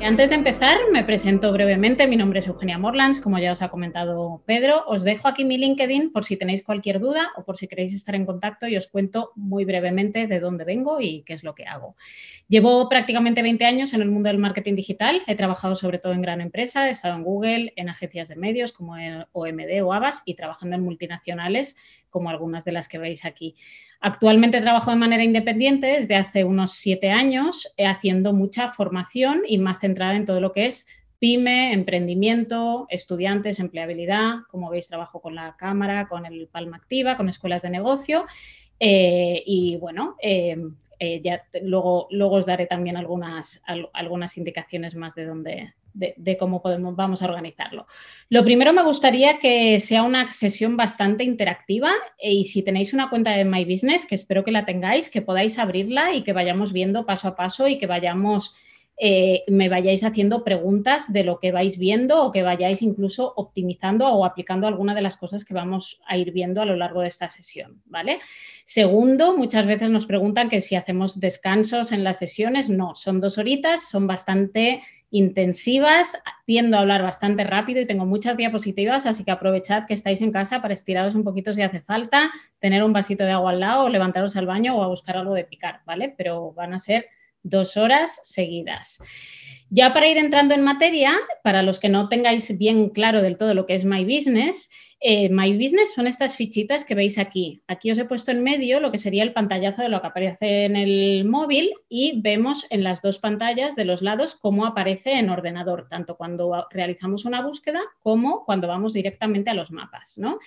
Antes de empezar, me presento brevemente. Mi nombre es Eugenia Morlands, como ya os ha comentado Pedro. Os dejo aquí mi LinkedIn por si tenéis cualquier duda o por si queréis estar en contacto y os cuento muy brevemente de dónde vengo y qué es lo que hago. Llevo prácticamente 20 años en el mundo del marketing digital. He trabajado sobre todo en gran empresa, he estado en Google, en agencias de medios como en OMD o Avas y trabajando en multinacionales como algunas de las que veis aquí. Actualmente trabajo de manera independiente desde hace unos 7 años haciendo mucha formación y más centrada en todo lo que es pyme, emprendimiento, estudiantes, empleabilidad. Como veis, trabajo con la Cámara, con el Palma Activa, con escuelas de negocio y bueno, luego os daré también algunas indicaciones más de dónde de cómo vamos a organizarlo. Lo primero, me gustaría que sea una sesión bastante interactiva y si tenéis una cuenta de My Business, que espero que la tengáis, que podáis abrirla y que vayamos viendo paso a paso y que me vayáis haciendo preguntas de lo que vais viendo o que vayáis incluso optimizando o aplicando alguna de las cosas que vamos a ir viendo a lo largo de esta sesión, ¿vale? Segundo, muchas veces nos preguntan que si hacemos descansos en las sesiones. No, son 2 horitas, son bastante intensivas, tiendo a hablar bastante rápido y tengo muchas diapositivas, así que aprovechad que estáis en casa para estiraros un poquito si hace falta, tener un vasito de agua al lado o levantaros al baño o a buscar algo de picar, ¿vale? Pero van a ser 2 horas seguidas. Ya para ir entrando en materia, para los que no tengáis bien claro del todo lo que es My Business, My Business son estas fichitas que veis aquí. Aquí os he puesto en medio lo que sería el pantallazo de lo que aparece en el móvil y vemos en las dos pantallas de los lados cómo aparece en ordenador, tanto cuando realizamos una búsqueda como cuando vamos directamente a los mapas, ¿no?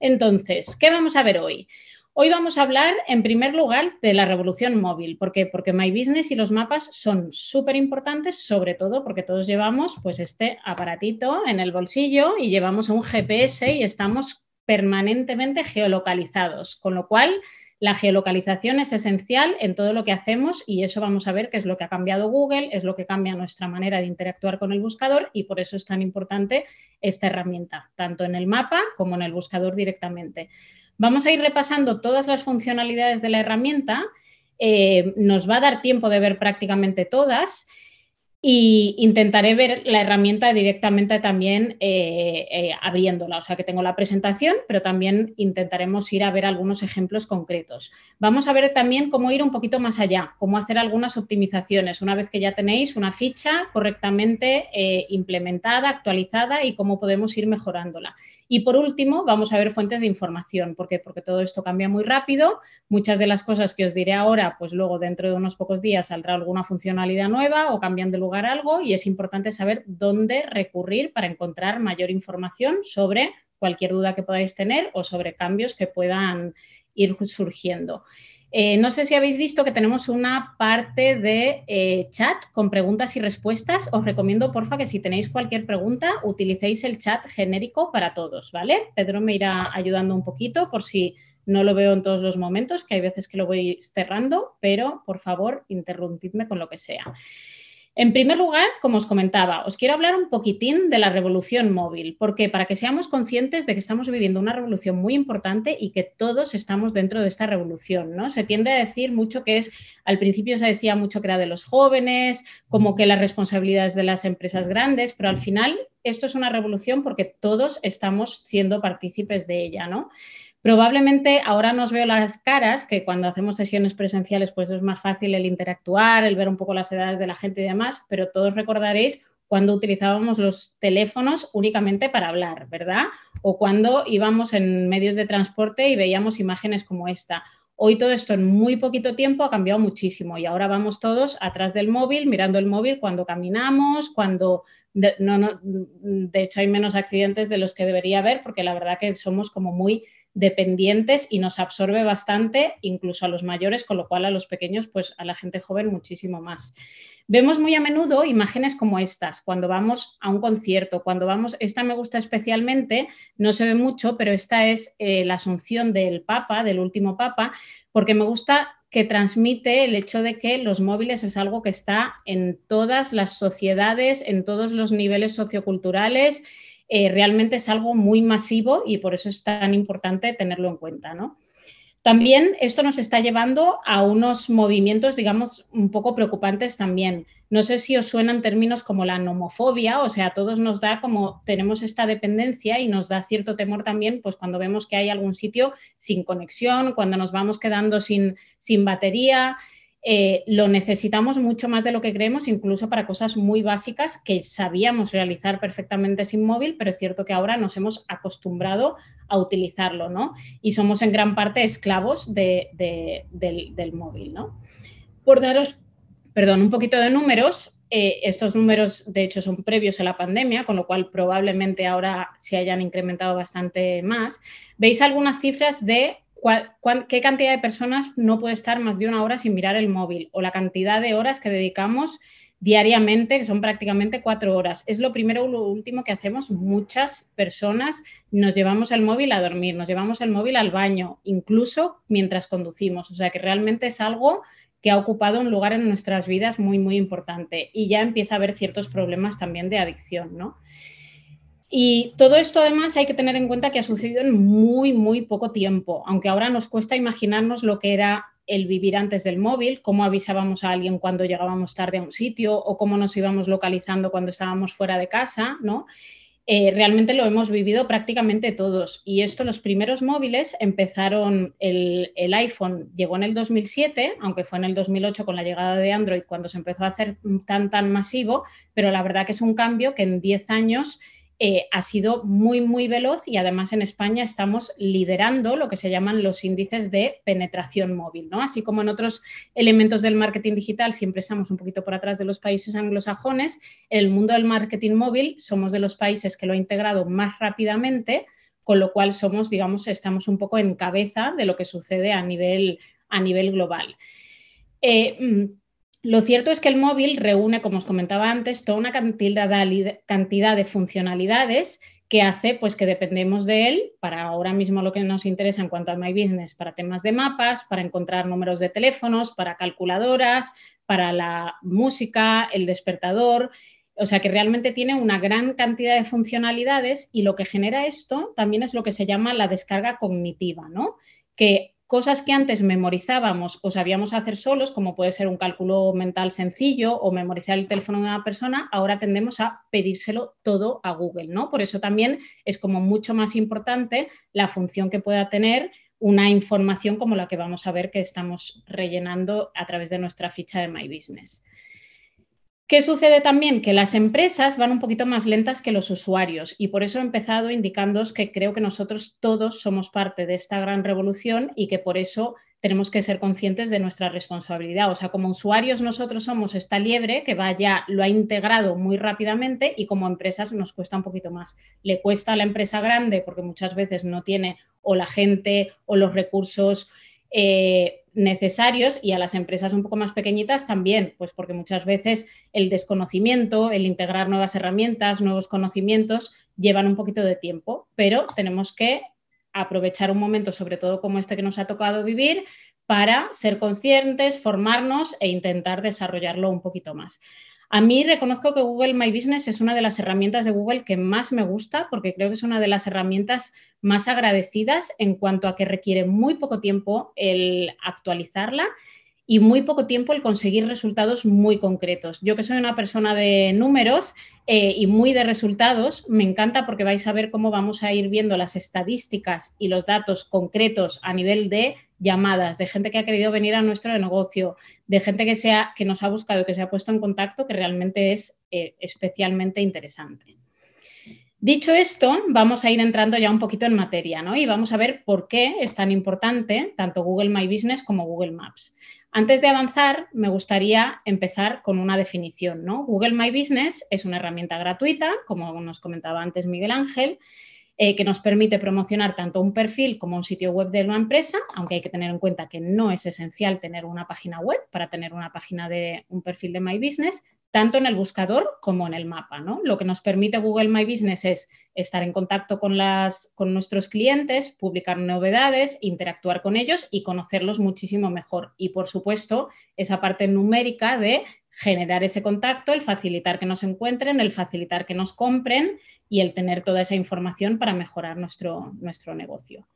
Entonces, ¿qué vamos a ver hoy? Hoy vamos a hablar, en primer lugar, de la revolución móvil. ¿Por qué? Porque My Business y los mapas son súper importantes, sobre todo porque todos llevamos pues este aparatito en el bolsillo y llevamos un GPS y estamos permanentemente geolocalizados, con lo cual la geolocalización es esencial en todo lo que hacemos y eso vamos a ver qué es lo que ha cambiado Google, es lo que cambia nuestra manera de interactuar con el buscador y por eso es tan importante esta herramienta, tanto en el mapa como en el buscador directamente. Vamos a ir repasando todas las funcionalidades de la herramienta, nos va a dar tiempo de ver prácticamente todas e intentaré ver la herramienta directamente también abriéndola, o sea que tengo la presentación, pero también intentaremos ir a ver algunos ejemplos concretos. Vamos a ver también cómo ir un poquito más allá, cómo hacer algunas optimizaciones una vez que ya tenéis una ficha correctamente implementada, actualizada y cómo podemos ir mejorándola. Y por último vamos a ver fuentes de información, porque todo esto cambia muy rápido, muchas de las cosas que os diré ahora, pues luego dentro de unos pocos días saldrá alguna funcionalidad nueva o cambian de lugar algo y es importante saber dónde recurrir para encontrar mayor información sobre cualquier duda que podáis tener o sobre cambios que puedan ir surgiendo. No sé si habéis visto que tenemos una parte de chat con preguntas y respuestas. Os recomiendo, porfa, que si tenéis cualquier pregunta, utilicéis el chat genérico para todos, ¿vale? Pedro me irá ayudando un poquito por si no lo veo en todos los momentos, que hay veces que lo voy cerrando, pero por favor, interrumpidme con lo que sea. En primer lugar, como os comentaba, os quiero hablar un poquitín de la revolución móvil, porque para que seamos conscientes de que estamos viviendo una revolución muy importante y que todos estamos dentro de esta revolución, ¿no? Se tiende a decir mucho que es, al principio se decía mucho que era de los jóvenes, como que las responsabilidades de las empresas grandes, pero al final esto es una revolución porque todos estamos siendo partícipes de ella, ¿no? Probablemente ahora no os veo las caras, que cuando hacemos sesiones presenciales pues es más fácil el interactuar, el ver un poco las edades de la gente y demás, pero todos recordaréis cuando utilizábamos los teléfonos únicamente para hablar, ¿verdad? O cuando íbamos en medios de transporte y veíamos imágenes como esta. Hoy todo esto en muy poquito tiempo ha cambiado muchísimo y ahora vamos todos atrás del móvil, mirando el móvil cuando caminamos, cuando... De hecho hay menos accidentes de los que debería haber porque la verdad que somos como muy dependientes y nos absorbe bastante, incluso a los mayores, con lo cual a los pequeños, pues a la gente joven muchísimo más. Vemos muy a menudo imágenes como estas, cuando vamos a un concierto, cuando vamos, esta me gusta especialmente, no se ve mucho, pero esta es la asunción del Papa, del último Papa, porque me gusta que transmite el hecho de que los móviles es algo que está en todas las sociedades, en todos los niveles socioculturales. Realmente es algo muy masivo y por eso es tan importante tenerlo en cuenta, ¿no? También esto nos está llevando a unos movimientos, digamos, un poco preocupantes también. No sé si os suenan términos como la nomofobia, o sea, a todos nos da como tenemos esta dependencia y nos da cierto temor también, pues cuando vemos que hay algún sitio sin conexión, cuando nos vamos quedando sin batería. Lo necesitamos mucho más de lo que creemos, incluso para cosas muy básicas que sabíamos realizar perfectamente sin móvil, pero es cierto que ahora nos hemos acostumbrado a utilizarlo, ¿no? Y somos en gran parte esclavos del móvil, ¿no? Por daros, perdón, un poquito de números, estos números de hecho son previos a la pandemia, con lo cual probablemente ahora se hayan incrementado bastante más. ¿Veis algunas cifras de qué cantidad de personas no puede estar más de una hora sin mirar el móvil? O la cantidad de horas que dedicamos diariamente, que son prácticamente 4 horas. Es lo primero o lo último que hacemos muchas personas. Nos llevamos el móvil a dormir, nos llevamos el móvil al baño, incluso mientras conducimos. O sea que realmente es algo que ha ocupado un lugar en nuestras vidas muy, muy importante. Y ya empieza a haber ciertos problemas también de adicción, ¿no? Y todo esto, además, hay que tener en cuenta que ha sucedido en muy, muy poco tiempo, aunque ahora nos cuesta imaginarnos lo que era el vivir antes del móvil, cómo avisábamos a alguien cuando llegábamos tarde a un sitio o cómo nos íbamos localizando cuando estábamos fuera de casa, ¿no? Realmente lo hemos vivido prácticamente todos. Y esto, los primeros móviles empezaron, el iPhone llegó en el 2007, aunque fue en el 2008 con la llegada de Android cuando se empezó a hacer tan masivo, pero la verdad que es un cambio que en 10 años... ha sido muy, muy veloz y además en España estamos liderando lo que se llaman los índices de penetración móvil, ¿no? Así como en otros elementos del marketing digital siempre estamos un poquito por atrás de los países anglosajones, en el mundo del marketing móvil somos de los países que lo ha integrado más rápidamente, con lo cual somos, digamos, estamos un poco en cabeza de lo que sucede a nivel global. Lo cierto es que el móvil reúne, como os comentaba antes, toda una cantidad de funcionalidades que hace pues, que dependemos de él para ahora mismo lo que nos interesa en cuanto a My Business, para temas de mapas, para encontrar números de teléfonos, para calculadoras, para la música, el despertador. O sea que realmente tiene una gran cantidad de funcionalidades y lo que genera esto también es lo que se llama la descarga cognitiva, ¿no? Que cosas que antes memorizábamos o sabíamos hacer solos, como puede ser un cálculo mental sencillo o memorizar el teléfono de una persona, ahora tendemos a pedírselo todo a Google, ¿no? Por eso también es como mucho más importante la función que pueda tener una información como la que vamos a ver que estamos rellenando a través de nuestra ficha de My Business. ¿Qué sucede también? Que las empresas van un poquito más lentas que los usuarios y por eso he empezado indicándoos que creo que nosotros todos somos parte de esta gran revolución y que por eso tenemos que ser conscientes de nuestra responsabilidad. O sea, como usuarios nosotros somos esta liebre que ya lo ha integrado muy rápidamente y como empresas nos cuesta un poquito más. Le cuesta a la empresa grande porque muchas veces no tiene o la gente o los recursos necesarios y a las empresas un poco más pequeñitas también, pues porque muchas veces el desconocimiento, el integrar nuevas herramientas, nuevos conocimientos llevan un poquito de tiempo, pero tenemos que aprovechar un momento, sobre todo como este que nos ha tocado vivir, para ser conscientes, formarnos e intentar desarrollarlo un poquito más. A mí reconozco que Google My Business es una de las herramientas de Google que más me gusta porque creo que es una de las herramientas más agradecidas en cuanto a que requiere muy poco tiempo el actualizarla y muy poco tiempo el conseguir resultados muy concretos. Yo que soy una persona de números y muy de resultados, me encanta porque vais a ver cómo vamos a ir viendo las estadísticas y los datos concretos a nivel de llamadas, de gente que ha querido venir a nuestro negocio, de gente que nos ha buscado y que se ha puesto en contacto, que realmente es especialmente interesante. Dicho esto, vamos a ir entrando ya un poquito en materia, ¿no? Y vamos a ver por qué es tan importante tanto Google My Business como Google Maps. Antes de avanzar, me gustaría empezar con una definición, ¿no? Google My Business es una herramienta gratuita, como nos comentaba antes Miguel Ángel, que nos permite promocionar tanto un perfil como un sitio web de una empresa, aunque hay que tener en cuenta que no es esencial tener una página web para tener una página de un perfil de My Business, tanto en el buscador como en el mapa, ¿no? Lo que nos permite Google My Business es estar en contacto con nuestros clientes, publicar novedades, interactuar con ellos y conocerlos muchísimo mejor. Y, por supuesto, esa parte numérica de generar ese contacto, el facilitar que nos encuentren, el facilitar que nos compren y el tener toda esa información para mejorar nuestro negocio.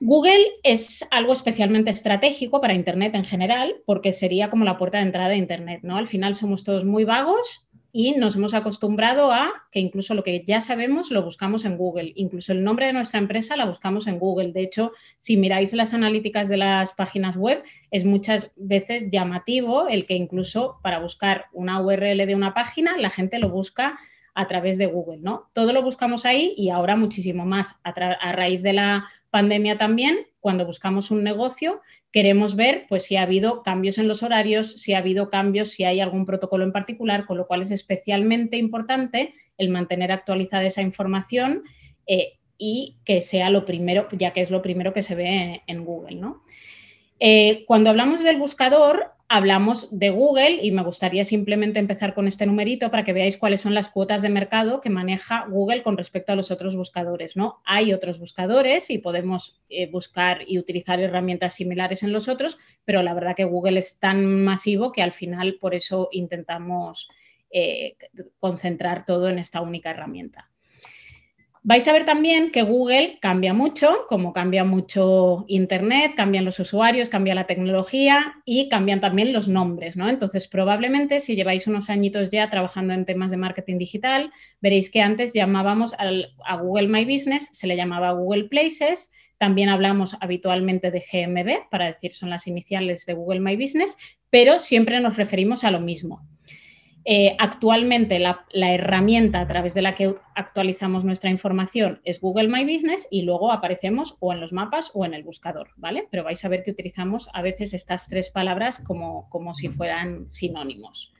Google es algo especialmente estratégico para Internet en general, porque sería como la puerta de entrada de Internet, ¿no? Al final somos todos muy vagos y nos hemos acostumbrado a que incluso lo que ya sabemos lo buscamos en Google. Incluso el nombre de nuestra empresa la buscamos en Google. De hecho, si miráis las analíticas de las páginas web, es muchas veces llamativo el que incluso para buscar una URL de una página la gente lo busca a través de Google, ¿no? Todo lo buscamos ahí y ahora muchísimo más. A raíz de la pandemia también, cuando buscamos un negocio, queremos ver pues, si ha habido cambios en los horarios, si ha habido cambios, si hay algún protocolo en particular, con lo cual es especialmente importante el mantener actualizada esa información y que sea lo primero, ya que es lo primero que se ve en Google, ¿no? Cuando hablamos del buscador, hablamos de Google y me gustaría simplemente empezar con este numerito para que veáis cuáles son las cuotas de mercado que maneja Google con respecto a los otros buscadores, ¿no? Hay otros buscadores y podemos buscar y utilizar herramientas similares en los otros, pero la verdad que Google es tan masivo que al final por eso intentamos concentrar todo en esta única herramienta. Vais a ver también que Google cambia mucho, como cambia mucho Internet, cambian los usuarios, cambia la tecnología y cambian también los nombres, ¿no? Entonces, probablemente si lleváis unos añitos ya trabajando en temas de marketing digital, veréis que antes llamábamos a Google My Business, se le llamaba Google Places, también hablamos habitualmente de GMB, para decir son las iniciales de Google My Business, pero siempre nos referimos a lo mismo. Actualmente la herramienta a través de la que actualizamos nuestra información es Google My Business y luego aparecemos o en los mapas o en el buscador, ¿vale? Pero vais a ver que utilizamos a veces estas tres palabras como si fueran sinónimos.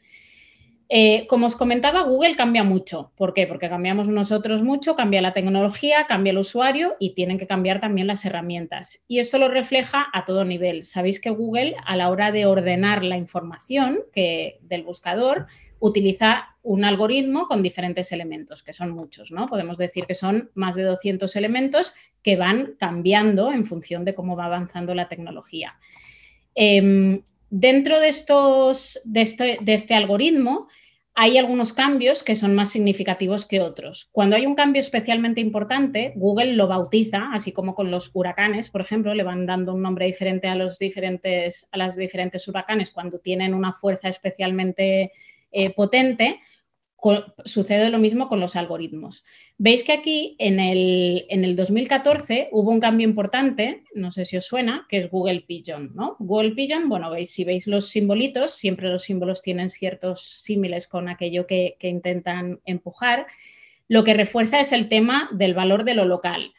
Como os comentaba, Google cambia mucho. ¿Por qué? Porque cambiamos nosotros mucho, cambia la tecnología, cambia el usuario y tienen que cambiar también las herramientas. Y esto lo refleja a todo nivel. Sabéis que Google, a la hora de ordenar la información del buscador, utiliza un algoritmo con diferentes elementos, que son muchos, ¿no? Podemos decir que son más de 200 elementos que van cambiando en función de cómo va avanzando la tecnología. Dentro de este algoritmo hay algunos cambios que son más significativos que otros. Cuando hay un cambio especialmente importante, Google lo bautiza, así como con los huracanes, por ejemplo, le van dando un nombre diferente a los diferentes huracanes cuando tienen una fuerza especialmente potente, sucede lo mismo con los algoritmos. Veis que aquí en el 2014 hubo un cambio importante, no sé si os suena, que es Google Pigeon, ¿no? Google Pigeon, bueno, si veis los simbolitos, siempre los símbolos tienen ciertos símiles con aquello que intentan empujar. Lo que refuerza es el tema del valor de lo local.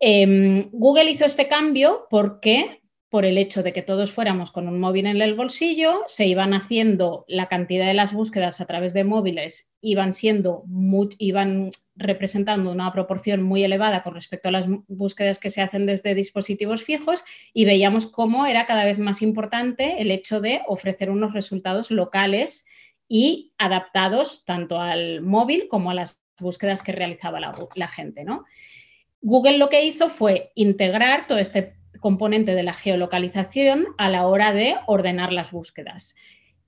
Google hizo este cambio porque, por el hecho de que todos fuéramos con un móvil en el bolsillo, se iban haciendo la cantidad de las búsquedas a través de móviles, iban representando una proporción muy elevada con respecto a las búsquedas que se hacen desde dispositivos fijos y veíamos cómo era cada vez más importante el hecho de ofrecer unos resultados locales y adaptados tanto al móvil como a las búsquedas que realizaba la gente, ¿no? Google lo que hizo fue integrar todo este componente de la geolocalización a la hora de ordenar las búsquedas.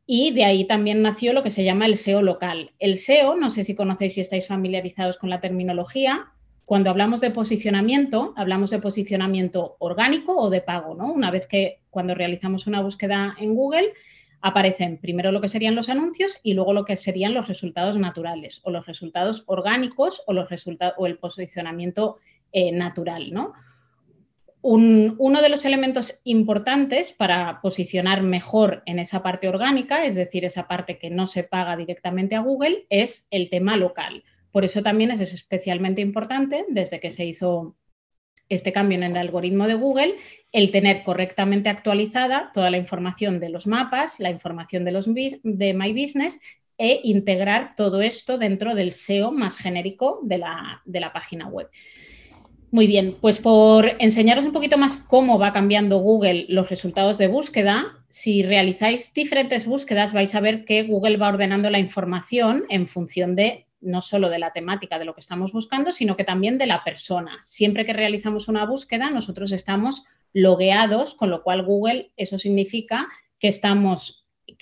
Y de ahí también nació lo que se llama el SEO local. El SEO, no sé si conocéis, si estáis familiarizados con la terminología, cuando hablamos de posicionamiento orgánico o de pago, ¿no? Una vez que cuando realizamos una búsqueda en Google, aparecen primero lo que serían los anuncios y luego lo que serían los resultados naturales o los resultados orgánicos o el posicionamiento natural, ¿no? Uno de los elementos importantes para posicionar mejor en esa parte orgánica, es decir, esa parte que no se paga directamente a Google, es el tema local. Por eso también es especialmente importante, desde que se hizo este cambio en el algoritmo de Google, el tener correctamente actualizada toda la información de los mapas, la información de My Business e integrar todo esto dentro del SEO más genérico de la página web. Muy bien, pues por enseñaros un poquito más cómo va cambiando Google los resultados de búsqueda, si realizáis diferentes búsquedas vais a ver que Google va ordenando la información en función de no solo de la temática de lo que estamos buscando, sino que también de la persona. Siempre que realizamos una búsqueda nosotros estamos logueados, con lo cual Google, eso significa que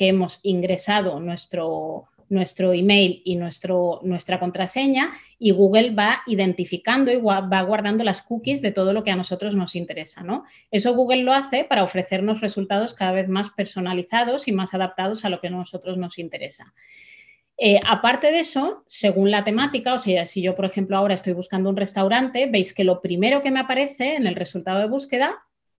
hemos ingresado nuestro nuestro email y nuestra contraseña, y Google va identificando y va guardando las cookies de todo lo que a nosotros nos interesa, ¿no? Eso Google lo hace para ofrecernos resultados cada vez más personalizados y más adaptados a lo que a nosotros nos interesa. Aparte de eso, según la temática, o sea, si yo, por ejemplo, ahora estoy buscando un restaurante, veis que lo primero que me aparece en el resultado de búsqueda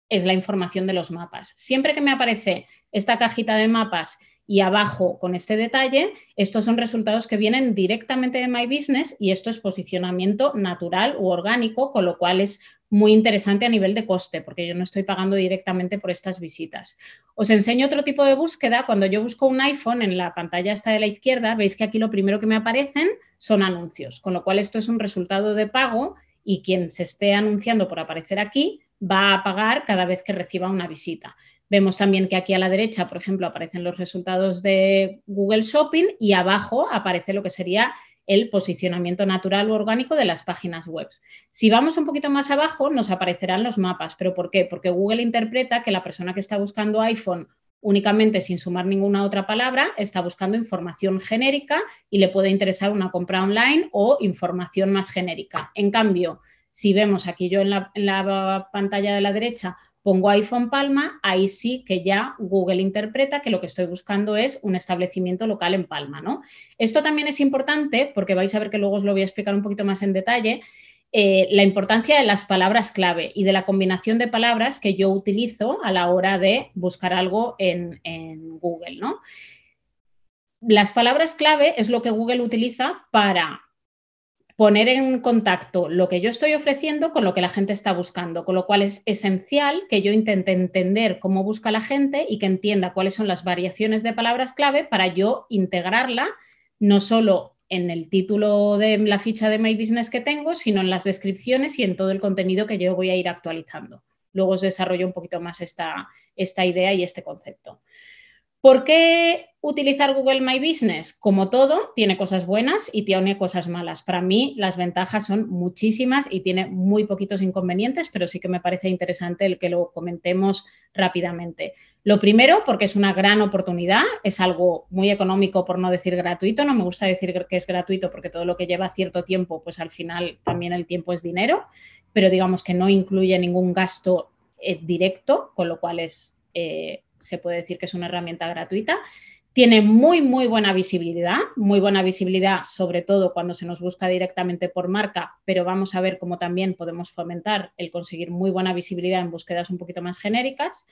es la información de los mapas. Siempre que me aparece esta cajita de mapas y abajo con este detalle, estos son resultados que vienen directamente de My Business, y esto es posicionamiento natural u orgánico, con lo cual es muy interesante a nivel de coste, porque yo no estoy pagando directamente por estas visitas. Os enseño otro tipo de búsqueda. Cuando yo busco un iPhone, en la pantalla esta de la izquierda, veis que aquí lo primero que me aparecen son anuncios, con lo cual esto es un resultado de pago, y quien se esté anunciando por aparecer aquí va a pagar cada vez que reciba una visita. Vemos también que aquí a la derecha, por ejemplo, aparecen los resultados de Google Shopping, y abajo aparece lo que sería el posicionamiento natural o orgánico de las páginas web. Si vamos un poquito más abajo, nos aparecerán los mapas. ¿Pero por qué? Porque Google interpreta que la persona que está buscando iPhone únicamente, sin sumar ninguna otra palabra, está buscando información genérica y le puede interesar una compra online o información más genérica. En cambio, si vemos aquí yo en la pantalla de la derecha pongo iPhone Palma, ahí sí que ya Google interpreta que lo que estoy buscando es un establecimiento local en Palma, ¿no? Esto también es importante, porque vais a ver que luego os lo voy a explicar un poquito más en detalle, la importancia de las palabras clave y de la combinación de palabras que yo utilizo a la hora de buscar algo en Google, ¿no? Las palabras clave es lo que Google utiliza para poner en contacto lo que yo estoy ofreciendo con lo que la gente está buscando, con lo cual es esencial que yo intente entender cómo busca la gente y que entienda cuáles son las variaciones de palabras clave para yo integrarla no solo en el título de la ficha de My Business que tengo, sino en las descripciones y en todo el contenido que yo voy a ir actualizando. Luego os desarrollo un poquito más esta idea y este concepto. ¿Por qué utilizar Google My Business? Como todo, tiene cosas buenas y tiene cosas malas. Para mí las ventajas son muchísimas y tiene muy poquitos inconvenientes, pero sí que me parece interesante el que lo comentemos rápidamente. Lo primero, porque es una gran oportunidad, es algo muy económico, por no decir gratuito. No me gusta decir que es gratuito porque todo lo que lleva cierto tiempo, pues al final también el tiempo es dinero, pero digamos que no incluye ningún gasto directo, con lo cual es... se puede decir que es una herramienta gratuita. Tiene muy buena visibilidad sobre todo cuando se nos busca directamente por marca, pero vamos a ver cómo también podemos fomentar el conseguir muy buena visibilidad en búsquedas un poquito más genéricas.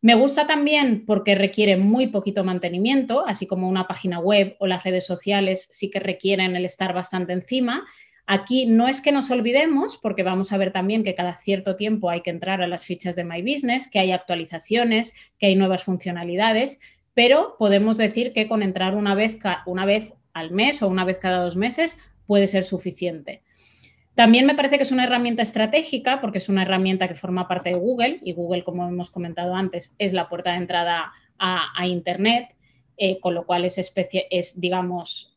Me gusta también porque requiere muy poquito mantenimiento, así como una página web o las redes sociales sí que requieren el estar bastante encima. Aquí no es que nos olvidemos, porque vamos a ver también que cada cierto tiempo hay que entrar a las fichas de My Business, que hay actualizaciones, que hay nuevas funcionalidades, pero podemos decir que con entrar una vez al mes o una vez cada 2 meses puede ser suficiente. También me parece que es una herramienta estratégica, porque es una herramienta que forma parte de Google, y Google, como hemos comentado antes, es la puerta de entrada a Internet, con lo cual es digamos...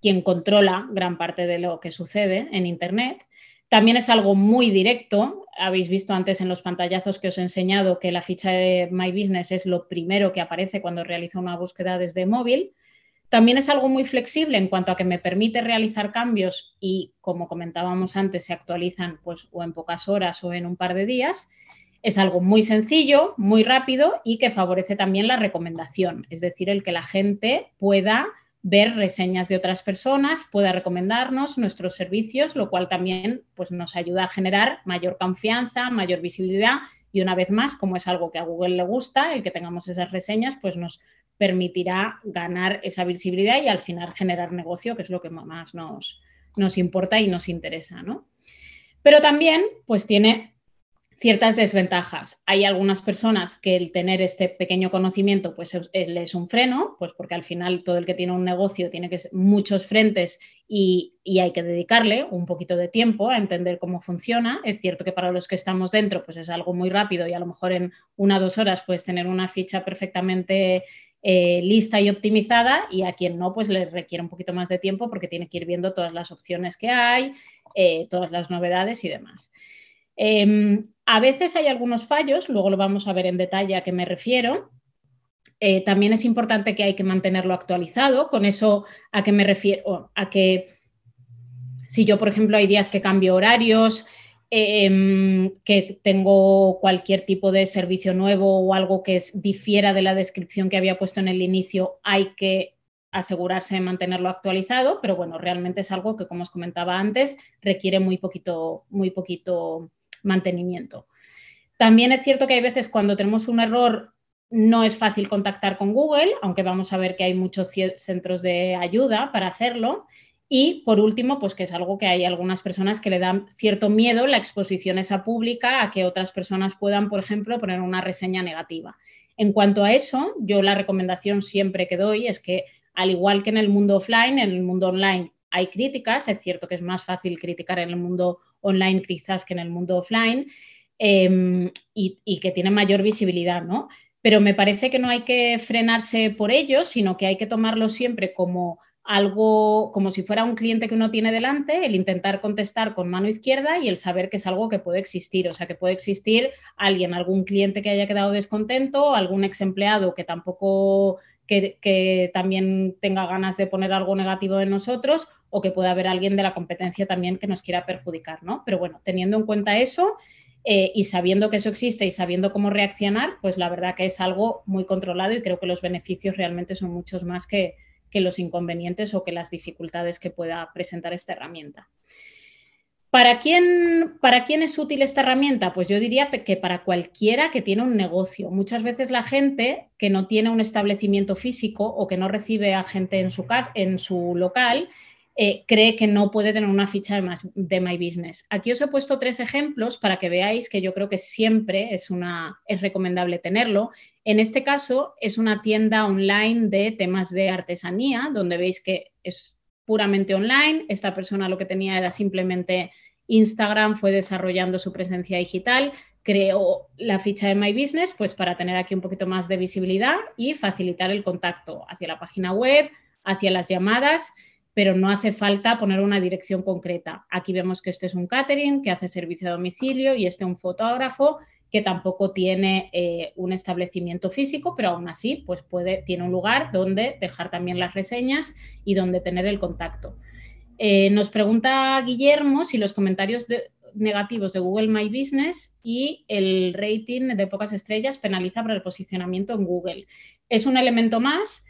quien controla gran parte de lo que sucede en Internet. También es algo muy directo. Habéis visto antes en los pantallazos que os he enseñado que la ficha de My Business es lo primero que aparece cuando realizo una búsqueda desde móvil. También es algo muy flexible en cuanto a que me permite realizar cambios y, como comentábamos antes, se actualizan pues o en pocas horas o en un par de días. Es algo muy sencillo, muy rápido y que favorece también la recomendación, es decir, el que la gente pueda ver reseñas de otras personas, pueda recomendarnos nuestros servicios, lo cual también pues, nos ayuda a generar mayor confianza, mayor visibilidad y una vez más, como es algo que a Google le gusta, el que tengamos esas reseñas pues nos permitirá ganar esa visibilidad y al final generar negocio, que es lo que más nos importa y nos interesa, ¿no? Pero también pues tiene ciertas desventajas. Hay algunas personas que el tener este pequeño conocimiento pues es un freno, pues porque al final todo el que tiene un negocio tiene que ser muchos frentes y hay que dedicarle un poquito de tiempo a entender cómo funciona. Es cierto que para los que estamos dentro pues es algo muy rápido y a lo mejor en 1 o 2 horas puedes tener una ficha perfectamente lista y optimizada, y a quien no pues le requiere un poquito más de tiempo porque tiene que ir viendo todas las opciones que hay, todas las novedades y demás. A veces hay algunos fallos, luego lo vamos a ver en detalle a qué me refiero, También es importante que hay que mantenerlo actualizado. Con eso, ¿a qué me refiero? A que si yo, por ejemplo, hay días que cambio horarios, que tengo cualquier tipo de servicio nuevo o algo que difiera de la descripción que había puesto en el inicio, hay que asegurarse de mantenerlo actualizado, pero bueno, realmente es algo que, como os comentaba antes, requiere muy poquito mantenimiento. También es cierto que hay veces cuando tenemos un error no es fácil contactar con Google, aunque vamos a ver que hay muchos centros de ayuda para hacerlo. Y por último, pues que es algo que hay algunas personas que le dan cierto miedo la exposición esa pública a que otras personas puedan, por ejemplo, poner una reseña negativa. En cuanto a eso, yo la recomendación siempre que doy es que, al igual que en el mundo offline, en el mundo online hay críticas. Es cierto que es más fácil criticar en el mundo online quizás que en el mundo offline, y que tiene mayor visibilidad, ¿no? Pero me parece que no hay que frenarse por ello, sino que hay que tomarlo siempre como algo, como si fuera un cliente que uno tiene delante, el intentar contestar con mano izquierda y el saber que es algo que puede existir. O sea, que puede existir alguien, algún cliente que haya quedado descontento, algún ex empleado que tampoco, que también tenga ganas de poner algo negativo de nosotros, o que pueda haber alguien de la competencia también que nos quiera perjudicar, ¿no? Pero bueno, teniendo en cuenta eso, y sabiendo que eso existe y sabiendo cómo reaccionar, pues la verdad que es algo muy controlado y creo que los beneficios realmente son muchos más que los inconvenientes o que las dificultades que pueda presentar esta herramienta. ¿Para quién es útil esta herramienta? Pues yo diría que para cualquiera que tiene un negocio. Muchas veces la gente que no tiene un establecimiento físico o que no recibe a gente en su casa, en su local, cree que no puede tener una ficha de My Business. Aquí os he puesto 3 ejemplos para que veáis que yo creo que siempre es recomendable tenerlo. En este caso es una tienda online de temas de artesanía, donde veis que es puramente online. Esta persona lo que tenía era simplemente Instagram, fue desarrollando su presencia digital, creó la ficha de My Business pues para tener aquí un poquito más de visibilidad y facilitar el contacto hacia la página web, hacia las llamadas, pero no hace falta poner una dirección concreta. Aquí vemos que este es un catering que hace servicio a domicilio y este un fotógrafo que tampoco tiene un establecimiento físico, pero aún así pues tiene un lugar donde dejar también las reseñas y donde tener el contacto. Nos pregunta Guillermo si los comentarios negativos de Google My Business y el rating de pocas estrellas penaliza para el posicionamiento en Google. Es un elemento más.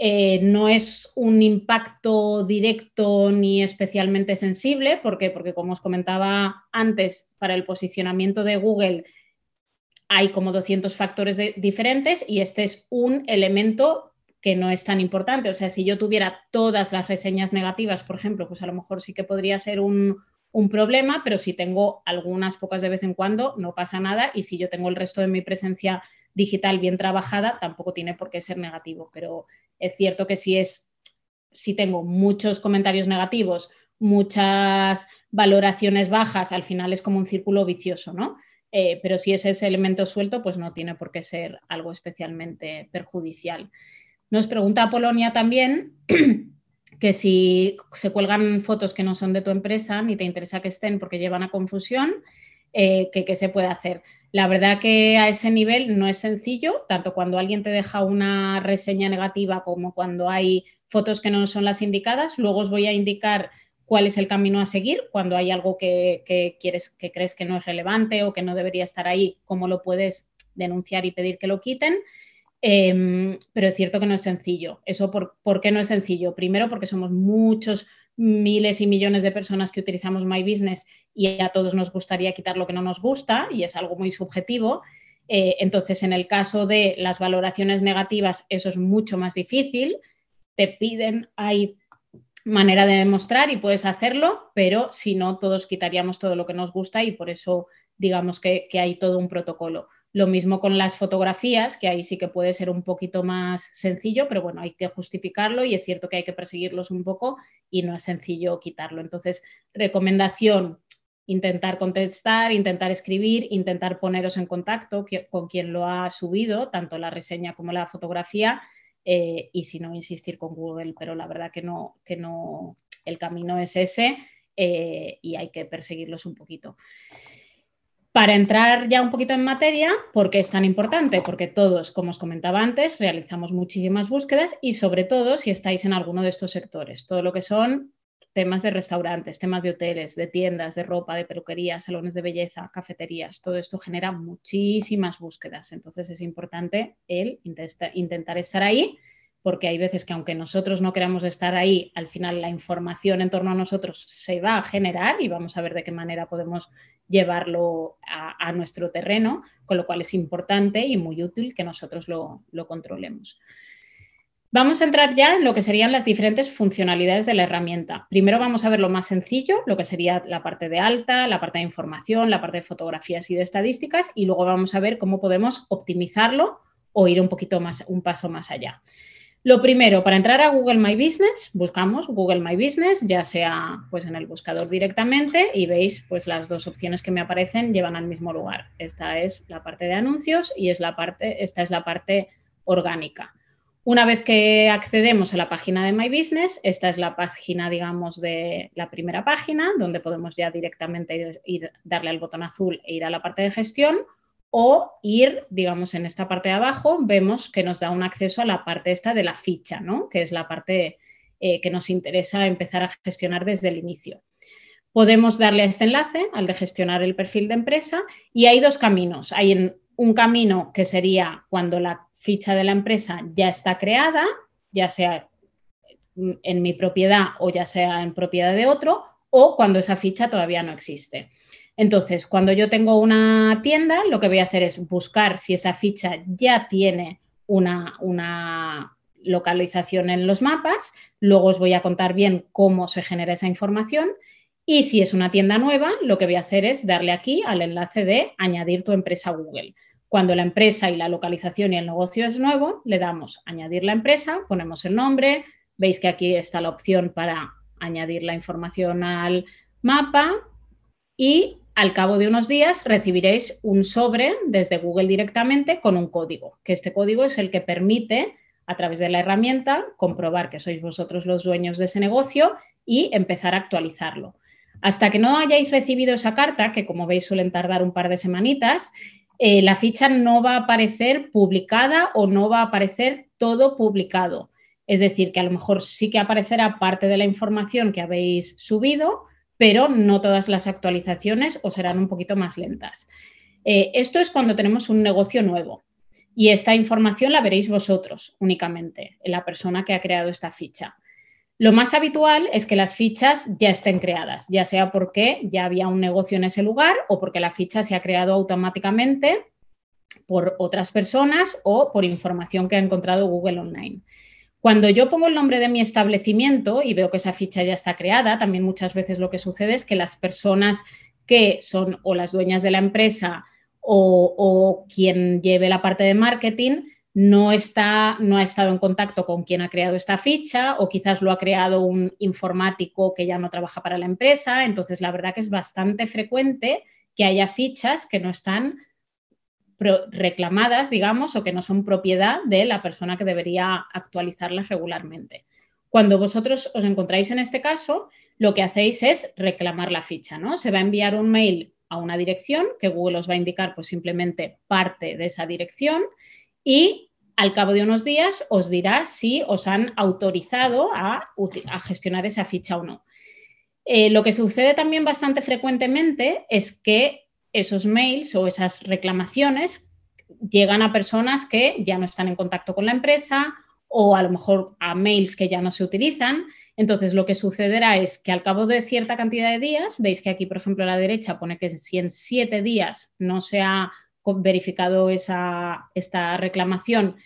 No es un impacto directo ni especialmente sensible. ¿Por qué? Porque, como os comentaba antes, para el posicionamiento de Google hay como 200 factores diferentes y este es un elemento que no es tan importante. O sea, si yo tuviera todas las reseñas negativas, por ejemplo, pues a lo mejor sí que podría ser un problema, pero si tengo algunas pocas de vez en cuando no pasa nada, y si yo tengo el resto de mi presencia digital bien trabajada tampoco tiene por qué ser negativo. Pero es cierto que si tengo muchos comentarios negativos, muchas valoraciones bajas, al final es como un círculo vicioso, ¿no? Pero si es ese elemento suelto, pues no tiene por qué ser algo especialmente perjudicial. Nos pregunta Polonia también que si se cuelgan fotos que no son de tu empresa ni te interesa que estén porque llevan a confusión, ¿qué se puede hacer? La verdad que a ese nivel no es sencillo, tanto cuando alguien te deja una reseña negativa como cuando hay fotos que no son las indicadas. Luego os voy a indicar cuál es el camino a seguir cuando hay algo que crees que no es relevante o que no debería estar ahí, cómo lo puedes denunciar y pedir que lo quiten. Pero es cierto que no es sencillo. Eso ¿por qué no es sencillo? Primero, porque somos muchos, miles y millones de personas que utilizamos My Business y a todos nos gustaría quitar lo que no nos gusta y es algo muy subjetivo. Entonces, en el caso de las valoraciones negativas, eso es mucho más difícil. Te piden, hay manera de demostrar y puedes hacerlo, pero si no, todos quitaríamos todo lo que nos gusta y por eso digamos que hay todo un protocolo. Lo mismo con las fotografías, que ahí sí que puede ser un poquito más sencillo, pero bueno, hay que justificarlo y es cierto que hay que perseguirlos un poco y no es sencillo quitarlo. Entonces, recomendación, intentar contestar, intentar escribir, intentar poneros en contacto con quien lo ha subido, tanto la reseña como la fotografía, y si no, insistir con Google, pero la verdad que no el camino es ese, y hay que perseguirlos un poquito. Para entrar ya un poquito en materia, ¿por qué es tan importante? Porque todos, como os comentaba antes, realizamos muchísimas búsquedas y sobre todo si estáis en alguno de estos sectores, todo lo que son temas de restaurantes, temas de hoteles, de tiendas, de ropa, de peluquería, salones de belleza, cafeterías, todo esto genera muchísimas búsquedas. Entonces es importante el intentar estar ahí, porque hay veces que aunque nosotros no queramos estar ahí, al final la información en torno a nosotros se va a generar y vamos a ver de qué manera podemos llevarlo a nuestro terreno, con lo cual es importante y muy útil que nosotros lo controlemos. Vamos a entrar ya en lo que serían las diferentes funcionalidades de la herramienta. Primero vamos a ver lo más sencillo, lo que sería la parte de alta, la parte de información, la parte de fotografías y de estadísticas, y luego vamos a ver cómo podemos optimizarlo o ir un poquito más, un paso más allá. Lo primero, para entrar a Google My Business, buscamos Google My Business, ya sea pues, en el buscador directamente y veis pues, las dos opciones que me aparecen llevan al mismo lugar. Esta es la parte de anuncios y esta es la parte orgánica. Una vez que accedemos a la página de My Business, esta es la página, digamos, de la primera página, donde podemos ya directamente darle al botón azul e ir a la parte de gestión. O ir, digamos, en esta parte de abajo, vemos que nos da un acceso a la parte esta de la ficha, ¿no? Que es la parte que nos interesa empezar a gestionar desde el inicio. Podemos darle a este enlace, al de gestionar el perfil de empresa, y hay dos caminos. Hay un camino que sería cuando la ficha de la empresa ya está creada, ya sea en mi propiedad o ya sea en propiedad de otro, o cuando esa ficha todavía no existe. Entonces, cuando yo tengo una tienda, lo que voy a hacer es buscar si esa ficha ya tiene una localización en los mapas, luego os voy a contar bien cómo se genera esa información y si es una tienda nueva, lo que voy a hacer es darle aquí al enlace de añadir tu empresa a Google. Cuando la empresa y la localización y el negocio es nuevo, le damos añadir la empresa, ponemos el nombre, veis que aquí está la opción para añadir la información al mapa y al cabo de unos días recibiréis un sobre desde Google directamente con un código, que este código es el que permite, a través de la herramienta, comprobar que sois vosotros los dueños de ese negocio y empezar a actualizarlo. Hasta que no hayáis recibido esa carta, que como veis suelen tardar un par de semanitas, la ficha no va a aparecer publicada o no va a aparecer todo publicado. Es decir, que a lo mejor sí que aparecerá parte de la información que habéis subido, pero no todas las actualizaciones o serán un poquito más lentas. Esto es cuando tenemos un negocio nuevo y esta información la veréis vosotros únicamente, la persona que ha creado esta ficha. Lo más habitual es que las fichas ya estén creadas, ya sea porque ya había un negocio en ese lugar o porque la ficha se ha creado automáticamente por otras personas o por información que ha encontrado Google Online. Cuando yo pongo el nombre de mi establecimiento y veo que esa ficha ya está creada, también muchas veces lo que sucede es que las personas que son o las dueñas de la empresa o quien lleve la parte de marketing no ha estado en contacto con quien ha creado esta ficha o quizás lo ha creado un informático que ya no trabaja para la empresa. Entonces, la verdad que es bastante frecuente que haya fichas que no están reclamadas, digamos, o que no son propiedad de la persona que debería actualizarlas regularmente. Cuando vosotros os encontráis en este caso, lo que hacéis es reclamar la ficha, ¿no? Se va a enviar un mail a una dirección que Google os va a indicar pues simplemente parte de esa dirección y al cabo de unos días os dirá si os han autorizado a gestionar esa ficha o no. Lo que sucede también bastante frecuentemente es que esos mails o esas reclamaciones llegan a personas que ya no están en contacto con la empresa o a lo mejor a mails que ya no se utilizan. Entonces, lo que sucederá es que al cabo de cierta cantidad de días, veis que aquí, por ejemplo, a la derecha pone que si en 7 días no se ha verificado esta reclamación,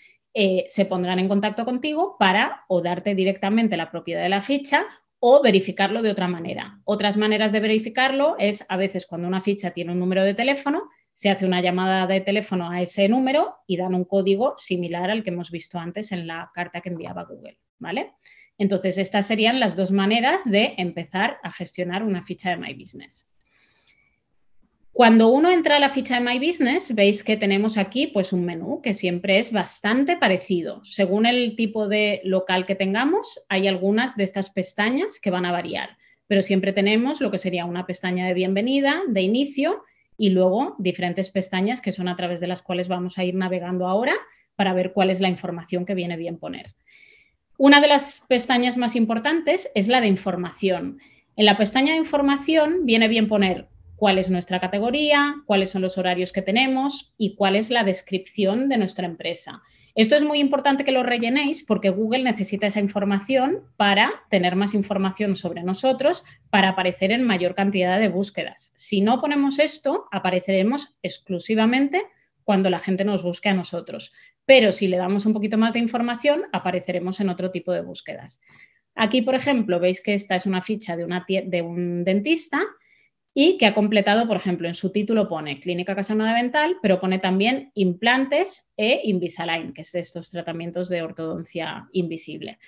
se pondrán en contacto contigo para o darte directamente la propiedad de la ficha o verificarlo de otra manera. Otras maneras de verificarlo es a veces cuando una ficha tiene un número de teléfono, se hace una llamada de teléfono a ese número y dan un código similar al que hemos visto antes en la carta que enviaba Google, ¿vale? Entonces, estas serían las dos maneras de empezar a gestionar una ficha de My Business. Cuando uno entra a la ficha de My Business, veis que tenemos aquí pues, un menú que siempre es bastante parecido. Según el tipo de local que tengamos, hay algunas de estas pestañas que van a variar, pero siempre tenemos lo que sería una pestaña de bienvenida, de inicio y luego diferentes pestañas que son a través de las cuales vamos a ir navegando ahora para ver cuál es la información que viene bien poner. Una de las pestañas más importantes es la de información. En la pestaña de información viene bien poner cuál es nuestra categoría, cuáles son los horarios que tenemos y cuál es la descripción de nuestra empresa. Esto es muy importante que lo rellenéis porque Google necesita esa información para tener más información sobre nosotros, para aparecer en mayor cantidad de búsquedas. Si no ponemos esto, apareceremos exclusivamente cuando la gente nos busque a nosotros. Pero si le damos un poquito más de información, apareceremos en otro tipo de búsquedas. Aquí, por ejemplo, veis que esta es una ficha de un dentista y que ha completado, por ejemplo, en su título pone Clínica Casanova Dental, pero pone también implantes e Invisalign, que es estos tratamientos de ortodoncia invisible.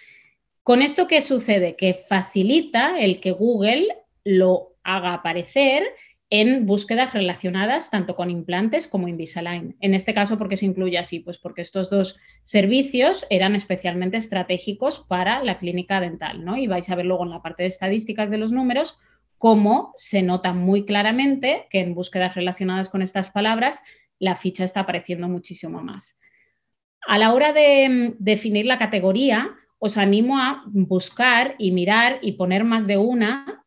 ¿Con esto qué sucede? Que facilita el que Google lo haga aparecer en búsquedas relacionadas tanto con implantes como Invisalign. En este caso, ¿por qué se incluye así? Pues porque estos dos servicios eran especialmente estratégicos para la clínica dental, ¿no? Y vais a ver luego en la parte de estadísticas de los números cómo se nota muy claramente que en búsquedas relacionadas con estas palabras la ficha está apareciendo muchísimo más. A la hora de definir la categoría, os animo a buscar y mirar y poner más de una,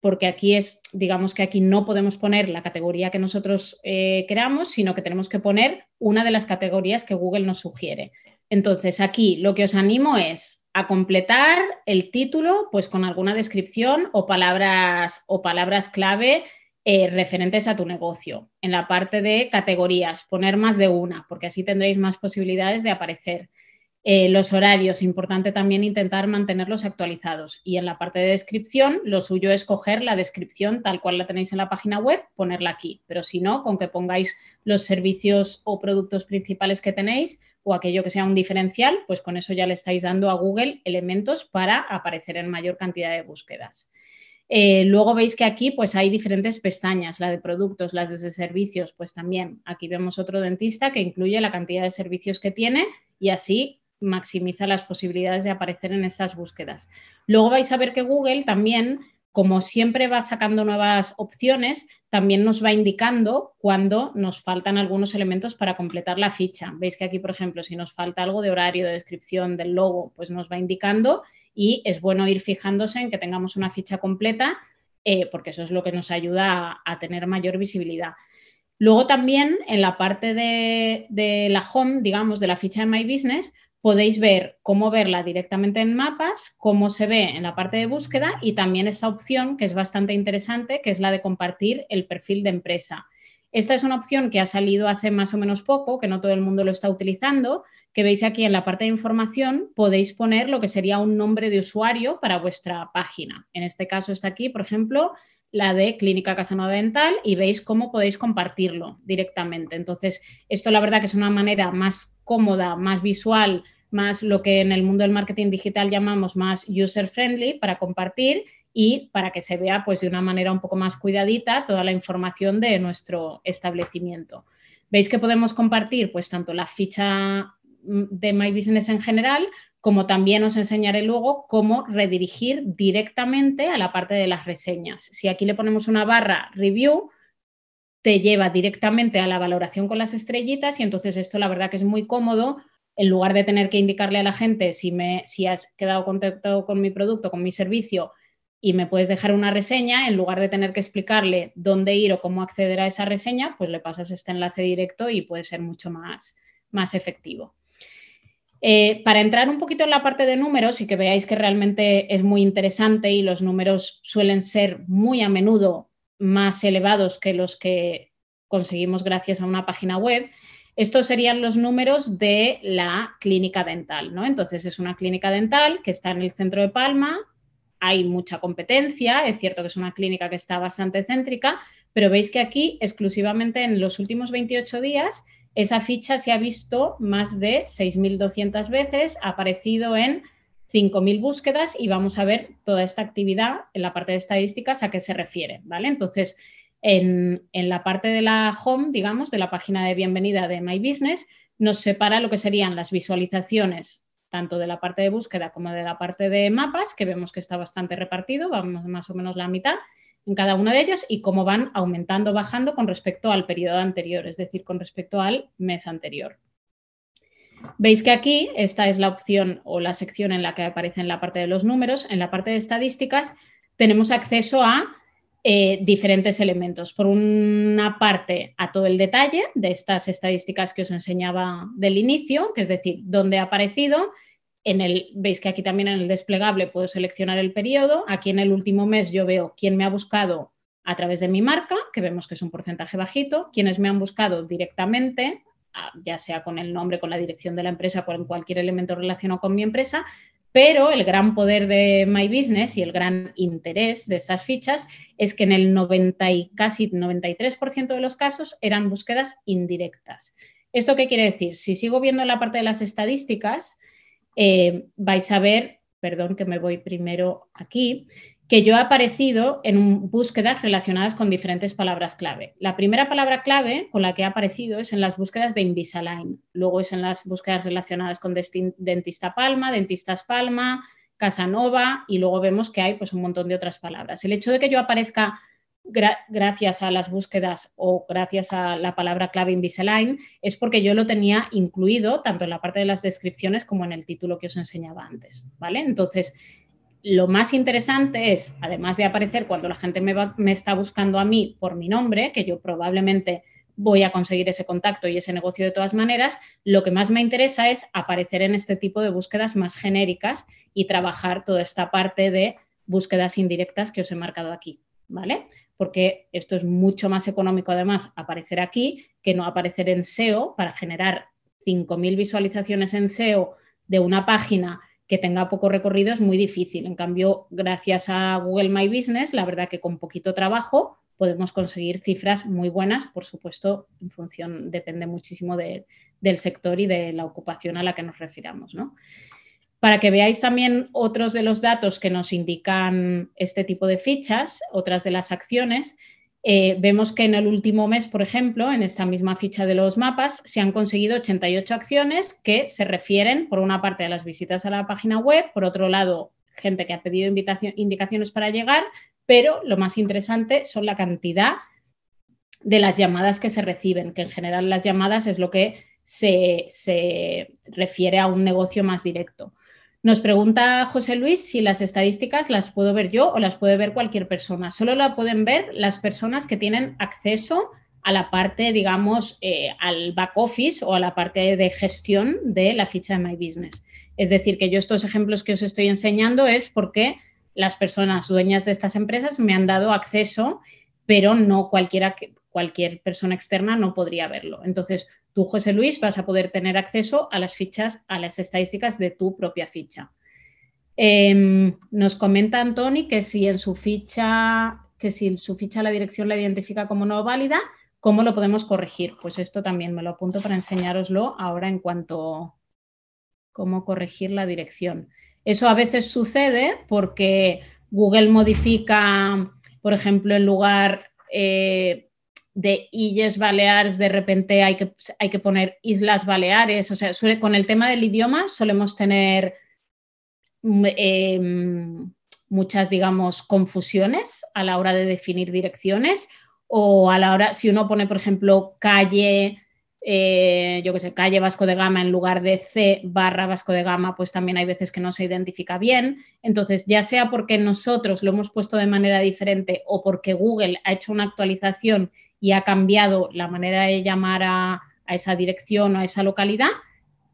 porque aquí es, digamos que aquí no podemos poner la categoría que nosotros queramos, sino que tenemos que poner una de las categorías que Google nos sugiere. Entonces, aquí lo que os animo es a completar el título pues con alguna descripción o palabras clave referentes a tu negocio. En la parte de categorías, poner más de una, porque así tendréis más posibilidades de aparecer. Los horarios, importante también intentar mantenerlos actualizados. Y en la parte de descripción, lo suyo es coger la descripción tal cual la tenéis en la página web, ponerla aquí. Pero si no, con que pongáis los servicios o productos principales que tenéis o aquello que sea un diferencial, pues con eso ya le estáis dando a Google elementos para aparecer en mayor cantidad de búsquedas. Luego veis que aquí pues hay diferentes pestañas, la de productos, las de servicios, pues también aquí vemos otro dentista que incluye la cantidad de servicios que tiene y así maximiza las posibilidades de aparecer en estas búsquedas. Luego vais a ver que Google también, como siempre va sacando nuevas opciones, también nos va indicando cuando nos faltan algunos elementos para completar la ficha. Veis que aquí, por ejemplo, si nos falta algo de horario, de descripción, del logo, pues nos va indicando y es bueno ir fijándose en que tengamos una ficha completa porque eso es lo que nos ayuda a tener mayor visibilidad. Luego también en la parte de la home, digamos, de la ficha de My Business, podéis ver cómo verla directamente en mapas, cómo se ve en la parte de búsqueda y también esta opción que es bastante interesante, que es la de compartir el perfil de empresa. Esta es una opción que ha salido hace más o menos poco, que no todo el mundo lo está utilizando, que veis aquí en la parte de información podéis poner lo que sería un nombre de usuario para vuestra página. En este caso está aquí, por ejemplo, la de Clínica Casanova Dental y veis cómo podéis compartirlo directamente. Entonces, esto la verdad que es una manera más cómoda, más visual, más lo que en el mundo del marketing digital llamamos más user-friendly para compartir y para que se vea pues de una manera un poco más cuidadita toda la información de nuestro establecimiento. Veis que podemos compartir pues tanto la ficha de My Business en general, como también os enseñaré luego cómo redirigir directamente a la parte de las reseñas. Si aquí le ponemos una barra review, te lleva directamente a la valoración con las estrellitas y entonces esto la verdad que es muy cómodo. En lugar de tener que indicarle a la gente si has quedado contento con mi producto, con mi servicio y me puedes dejar una reseña, en lugar de tener que explicarle dónde ir o cómo acceder a esa reseña, pues le pasas este enlace directo y puede ser mucho más efectivo. Para entrar un poquito en la parte de números y que veáis que realmente es muy interesante y los números suelen ser muy a menudo más elevados que los que conseguimos gracias a una página web, estos serían los números de la clínica dental, ¿no? Entonces es una clínica dental que está en el centro de Palma, hay mucha competencia, es cierto que es una clínica que está bastante céntrica, pero veis que aquí exclusivamente en los últimos 28 días esa ficha se ha visto más de 6.200 veces, ha aparecido en 5.000 búsquedas y vamos a ver toda esta actividad en la parte de estadísticas a qué se refiere, ¿vale? Entonces, en la parte de la home, digamos, de la página de bienvenida de My Business, nos separa lo que serían las visualizaciones tanto de la parte de búsqueda como de la parte de mapas, que vemos que está bastante repartido, vamos más o menos la mitad, en cada una de ellas y cómo van aumentando o bajando con respecto al periodo anterior, es decir, con respecto al mes anterior. Veis que aquí esta es la opción o la sección en la que aparece en la parte de los números. En la parte de estadísticas tenemos acceso a diferentes elementos. Por una parte, a todo el detalle de estas estadísticas que os enseñaba del inicio, que es decir, dónde ha aparecido. Veis que aquí también en el desplegable puedo seleccionar el periodo. Aquí en el último mes yo veo quién me ha buscado a través de mi marca, que vemos que es un porcentaje bajito, quiénes me han buscado directamente, ya sea con el nombre, con la dirección de la empresa, con cualquier elemento relacionado con mi empresa, pero el gran poder de My Business y el gran interés de estas fichas es que en el 90 y casi 93% de los casos eran búsquedas indirectas. ¿Esto qué quiere decir? Si sigo viendo la parte de las estadísticas, vais a ver, perdón que me voy primero aquí, que yo he aparecido en búsquedas relacionadas con diferentes palabras clave. La primera palabra clave con la que he aparecido es en las búsquedas de Invisalign, luego es en las búsquedas relacionadas con Dentista Palma, Dentistas Palma, Casanova, y luego vemos que hay pues un montón de otras palabras. El hecho de que yo aparezca gracias a las búsquedas o gracias a la palabra clave Invisalign es porque yo lo tenía incluido tanto en la parte de las descripciones como en el título que os enseñaba antes, ¿vale? Entonces, lo más interesante es, además de aparecer cuando la gente me está buscando a mí por mi nombre, que yo probablemente voy a conseguir ese contacto y ese negocio de todas maneras, lo que más me interesa es aparecer en este tipo de búsquedas más genéricas y trabajar toda esta parte de búsquedas indirectas que os he marcado aquí, ¿vale? Porque esto es mucho más económico, además, aparecer aquí que no aparecer en SEO. Para generar 5.000 visualizaciones en SEO de una página que tenga poco recorrido es muy difícil. En cambio, gracias a Google My Business, la verdad que con poquito trabajo podemos conseguir cifras muy buenas. Por supuesto, en función, depende muchísimo del sector y de la ocupación a la que nos refiramos, ¿no? Para que veáis también otros de los datos que nos indican este tipo de fichas, otras de las acciones, vemos que en el último mes, por ejemplo, en esta misma ficha de los mapas, se han conseguido 88 acciones que se refieren, por una parte, a las visitas a la página web, por otro lado, gente que ha pedido indicaciones para llegar, pero lo más interesante son la cantidad de las llamadas que se reciben, que en general las llamadas es lo que se refiere a un negocio más directo. Nos pregunta José Luis si las estadísticas las puedo ver yo o las puede ver cualquier persona. Solo la pueden ver las personas que tienen acceso a la parte, digamos, al back office o a la parte de gestión de la ficha de My Business. Es decir, que yo estos ejemplos que os estoy enseñando es porque las personas dueñas de estas empresas me han dado acceso, pero no cualquier persona externa no podría verlo. Entonces, tú, José Luis, vas a poder tener acceso a las fichas, a las estadísticas de tu propia ficha. Nos comenta Antoni que si en su ficha la dirección la identifica como no válida, ¿cómo lo podemos corregir? Pues esto también me lo apunto para enseñároslo ahora en cuanto a cómo corregir la dirección. Eso a veces sucede porque Google modifica, por ejemplo, en lugar de Illes Baleares, de repente hay que poner Islas Baleares. O sea, con el tema del idioma solemos tener muchas, digamos, confusiones a la hora de definir direcciones, o a la hora, si uno pone, por ejemplo, calle, yo qué sé, calle Vasco de Gama en lugar de C/Vasco de Gama, pues también hay veces que no se identifica bien. Entonces, ya sea porque nosotros lo hemos puesto de manera diferente o porque Google ha hecho una actualización y ha cambiado la manera de llamar a esa dirección o a esa localidad,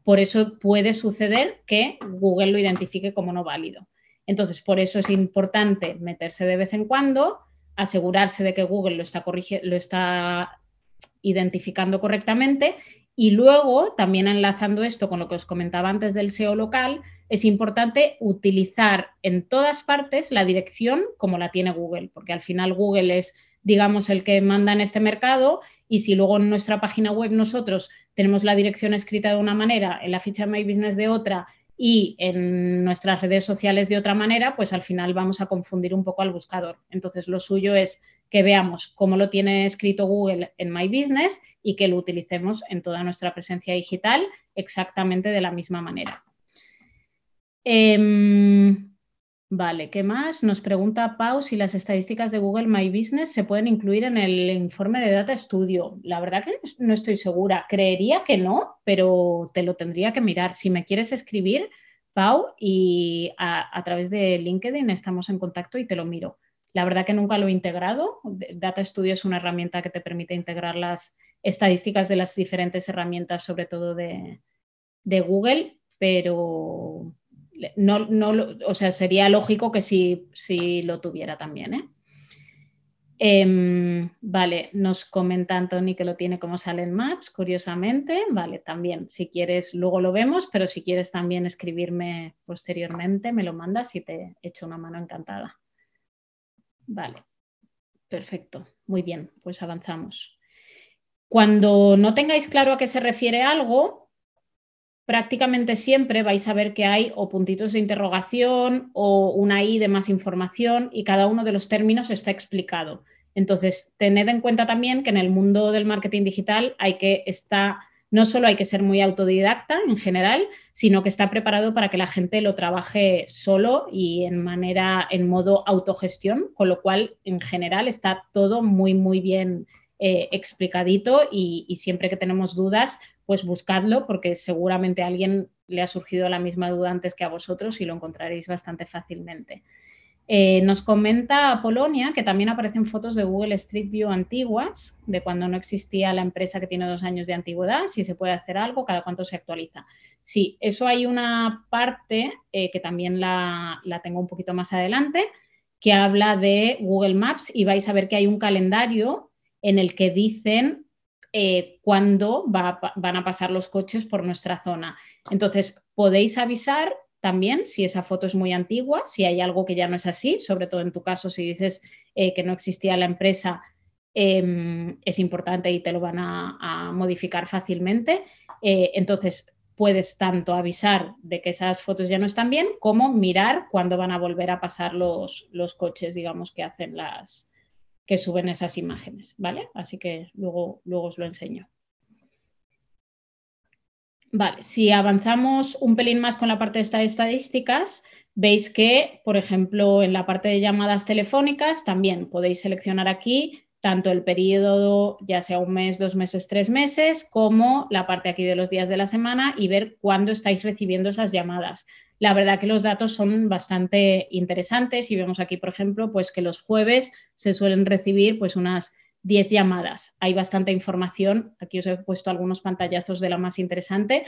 por eso puede suceder que Google lo identifique como no válido. Entonces, por eso es importante meterse de vez en cuando, asegurarse de que Google lo está identificando correctamente, y luego, también enlazando esto con lo que os comentaba antes del SEO local, es importante utilizar en todas partes la dirección como la tiene Google, porque al final Google es, digamos, el que manda en este mercado, y si luego en nuestra página web nosotros tenemos la dirección escrita de una manera, en la ficha de My Business de otra y en nuestras redes sociales de otra manera, pues al final vamos a confundir un poco al buscador. Entonces, lo suyo es que veamos cómo lo tiene escrito Google en My Business y que lo utilicemos en toda nuestra presencia digital exactamente de la misma manera. Vale, ¿qué más? Nos pregunta Pau si las estadísticas de Google My Business se pueden incluir en el informe de Data Studio. La verdad que no estoy segura. Creería que no, pero te lo tendría que mirar. Si me quieres escribir, Pau, y a través de LinkedIn estamos en contacto y te lo miro. La verdad que nunca lo he integrado. Data Studio es una herramienta que te permite integrar las estadísticas de las diferentes herramientas, sobre todo de Google, pero... No, o sea, sería lógico que sí lo tuviera también, ¿eh? Vale, nos comenta Antoni que lo tiene como Silent Maps, curiosamente. Vale, también, si quieres, luego lo vemos, pero si quieres también escribirme posteriormente, me lo mandas y te echo una mano encantada. Vale, perfecto, muy bien, pues avanzamos. Cuando no tengáis claro a qué se refiere algo, prácticamente siempre vais a ver que hay o puntitos de interrogación o una I de más información y cada uno de los términos está explicado. Entonces, tened en cuenta también que en el mundo del marketing digital no solo hay que ser muy autodidacta en general, sino que está preparado para que la gente lo trabaje solo y en modo autogestión, con lo cual en general está todo muy bien explicadito y siempre que tenemos dudas, pues buscadlo porque seguramente a alguien le ha surgido la misma duda antes que a vosotros y lo encontraréis bastante fácilmente. Nos comenta Polonia que también aparecen fotos de Google Street View antiguas, de cuando no existía la empresa que tiene 2 años de antigüedad, si se puede hacer algo, cada cuánto se actualiza. Sí, eso hay una parte que también la tengo un poquito más adelante, que habla de Google Maps y vais a ver que hay un calendario en el que dicen... cuándo van a pasar los coches por nuestra zona. Entonces, podéis avisar también si esa foto es muy antigua, si hay algo que ya no es así, sobre todo en tu caso, si dices que no existía la empresa, es importante y te lo van a modificar fácilmente. Entonces, puedes tanto avisar de que esas fotos ya no están bien, como mirar cuándo van a volver a pasar los coches, digamos, que hacen que suben esas imágenes, ¿vale? Así que luego os lo enseño. Vale, si avanzamos un pelín más con la parte de estadísticas, veis que, por ejemplo, en la parte de llamadas telefónicas también podéis seleccionar aquí tanto el periodo, ya sea 1 mes, 2 meses, 3 meses, como la parte aquí de los días de la semana y ver cuándo estáis recibiendo esas llamadas. La verdad que los datos son bastante interesantes y vemos aquí, por ejemplo, pues que los jueves se suelen recibir pues unas 10 llamadas. Hay bastante información, aquí os he puesto algunos pantallazos de la más interesante,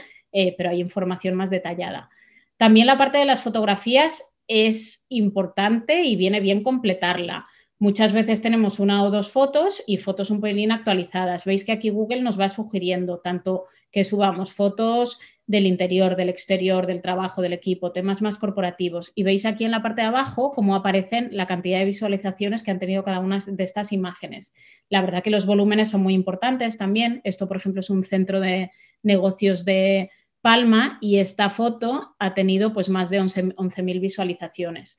pero hay información más detallada. También la parte de las fotografías es importante y viene bien completarla. Muchas veces tenemos 1 o 2 fotos y fotos un pelín actualizadas. Veis que aquí Google nos va sugiriendo tanto que subamos fotos del interior, del exterior, del trabajo, del equipo, temas más corporativos. Y veis aquí en la parte de abajo cómo aparecen la cantidad de visualizaciones que han tenido cada una de estas imágenes. La verdad que los volúmenes son muy importantes también. Esto, por ejemplo, es un centro de negocios de Palma y esta foto ha tenido pues más de 11.000 visualizaciones.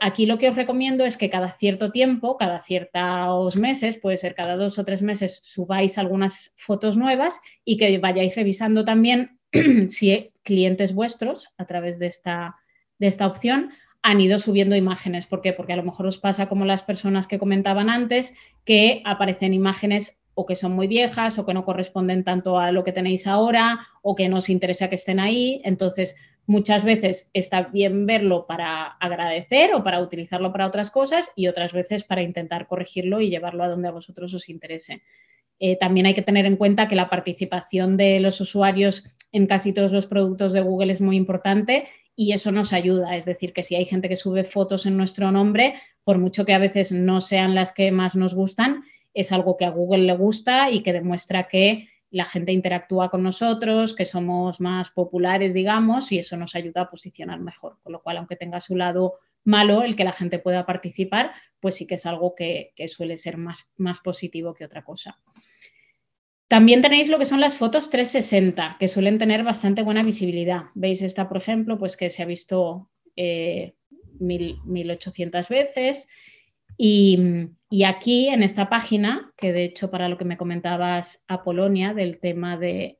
Aquí lo que os recomiendo es que cada cierto tiempo, cada ciertos meses, puede ser cada 2 o 3 meses, subáis algunas fotos nuevas y que vayáis revisando también si clientes vuestros, a través de esta opción, han ido subiendo imágenes. ¿Por qué? Porque a lo mejor os pasa como las personas que comentaban antes, que aparecen imágenes o que son muy viejas o que no corresponden tanto a lo que tenéis ahora o que no os interesa que estén ahí. Entonces, muchas veces está bien verlo para agradecer o para utilizarlo para otras cosas y otras veces para intentar corregirlo y llevarlo a donde a vosotros os interese. También hay que tener en cuenta que la participación de los usuarios en casi todos los productos de Google es muy importante y eso nos ayuda. Es decir, que si hay gente que sube fotos en nuestro nombre, por mucho que a veces no sean las que más nos gustan, es algo que a Google le gusta y que demuestra que la gente interactúa con nosotros, que somos más populares, digamos, y eso nos ayuda a posicionar mejor. Con lo cual, aunque tenga su lado malo, el que la gente pueda participar, pues sí que es algo que suele ser más positivo que otra cosa. También tenéis lo que son las fotos 360, que suelen tener bastante buena visibilidad. Veis esta, por ejemplo, pues que se ha visto 1.800 veces. Y aquí en esta página, que de hecho para lo que me comentabas a Polonia del tema de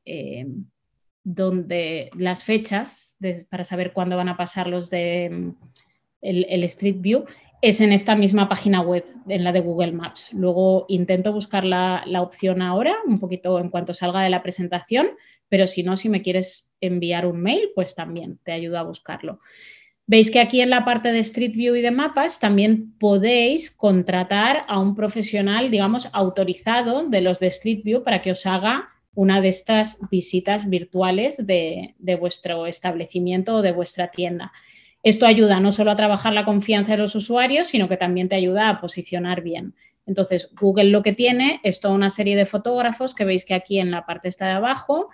donde las fechas, para saber cuándo van a pasar los de el Street View, es en esta misma página web, en la de Google Maps. Luego intento buscar la opción ahora, un poquito en cuanto salga de la presentación, pero si no, si me quieres enviar un mail, pues también te ayudo a buscarlo. Veis que aquí en la parte de Street View y de mapas también podéis contratar a un profesional, digamos, autorizado de los de Street View para que os haga una de estas visitas virtuales de vuestro establecimiento o de vuestra tienda. Esto ayuda no solo a trabajar la confianza de los usuarios, sino que también te ayuda a posicionar bien. Entonces, Google lo que tiene es toda una serie de fotógrafos que veis que aquí en la parte esta de abajo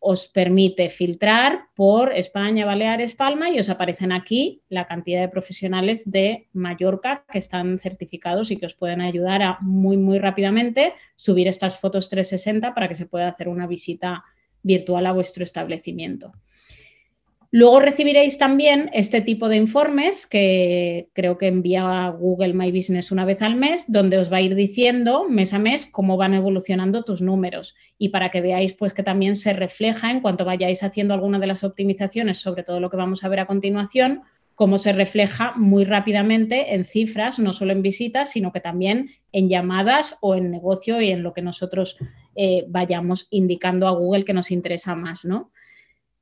os permite filtrar por España, Baleares, Palma y os aparecen aquí la cantidad de profesionales de Mallorca que están certificados y que os pueden ayudar a muy rápidamente subir estas fotos 360 para que se pueda hacer una visita virtual a vuestro establecimiento. Luego recibiréis también este tipo de informes que creo que envía Google My Business una vez al mes, donde os va a ir diciendo mes a mes cómo van evolucionando tus números y para que veáis pues que también se refleja en cuanto vayáis haciendo alguna de las optimizaciones, sobre todo lo que vamos a ver a continuación, cómo se refleja muy rápidamente en cifras, no solo en visitas, sino que también en llamadas o en negocio y en lo que nosotros vayamos indicando a Google que nos interesa más, ¿no?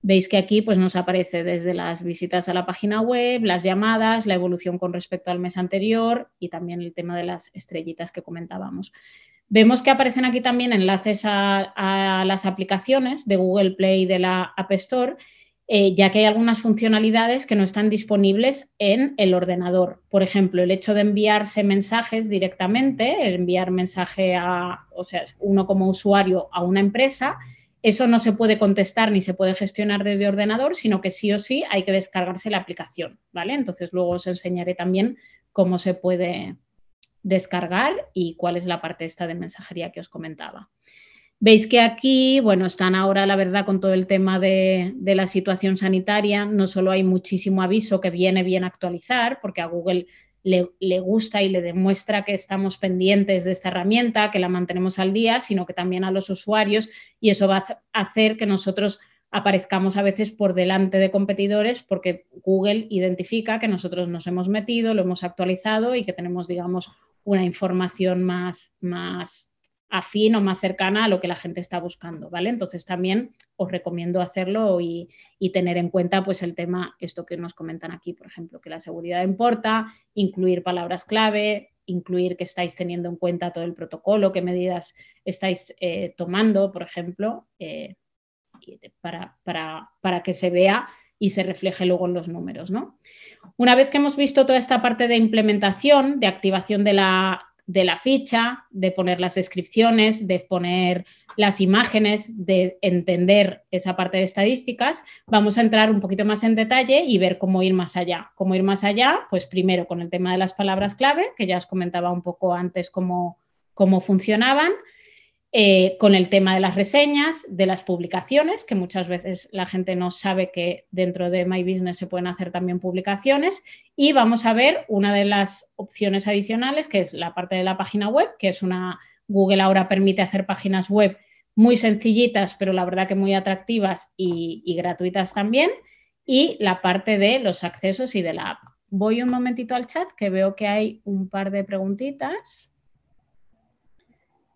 Veis que aquí pues, nos aparece desde las visitas a la página web, las llamadas, la evolución con respecto al mes anterior y también el tema de las estrellitas que comentábamos. Vemos que aparecen aquí también enlaces a las aplicaciones de Google Play y de la App Store, ya que hay algunas funcionalidades que no están disponibles en el ordenador. Por ejemplo, el hecho de enviarse mensajes directamente, enviar mensaje a, o sea, uno como usuario a una empresa. Eso no se puede contestar ni se puede gestionar desde ordenador, sino que sí o sí hay que descargarse la aplicación, ¿vale? Entonces, luego os enseñaré también cómo se puede descargar y cuál es la parte esta de mensajería que os comentaba. Veis que aquí, bueno, están ahora, la verdad, con todo el tema de la situación sanitaria, no solo hay muchísimo aviso que viene bien actualizar, porque a Google le gusta y le demuestra que estamos pendientes de esta herramienta, que la mantenemos al día, sino que también a los usuarios y eso va a hacer que nosotros aparezcamos a veces por delante de competidores porque Google identifica que nosotros nos hemos metido, lo hemos actualizado y que tenemos, digamos, una información más afín o más cercana a lo que la gente está buscando, ¿vale? Entonces también os recomiendo hacerlo y tener en cuenta pues el tema, esto que nos comentan aquí, por ejemplo, que la seguridad importa, incluir palabras clave, incluir que estáis teniendo en cuenta todo el protocolo, qué medidas estáis tomando, por ejemplo, para que se vea y se refleje luego en los números, ¿no? Una vez que hemos visto toda esta parte de implementación, de activación de la ficha, de poner las descripciones, de poner las imágenes, de entender esa parte de estadísticas, vamos a entrar un poquito más en detalle y ver cómo ir más allá. ¿Cómo ir más allá? Pues primero con el tema de las palabras clave, que ya os comentaba un poco antes cómo funcionaban, con el tema de las reseñas, de las publicaciones, que muchas veces la gente no sabe que dentro de My Business se pueden hacer también publicaciones, y vamos a ver una de las opciones adicionales, que es la parte de la página web, que es Google ahora permite hacer páginas web muy sencillitas, pero la verdad que muy atractivas y gratuitas también, y la parte de los accesos y de la app. Voy un momentito al chat, que veo que hay un par de preguntitas.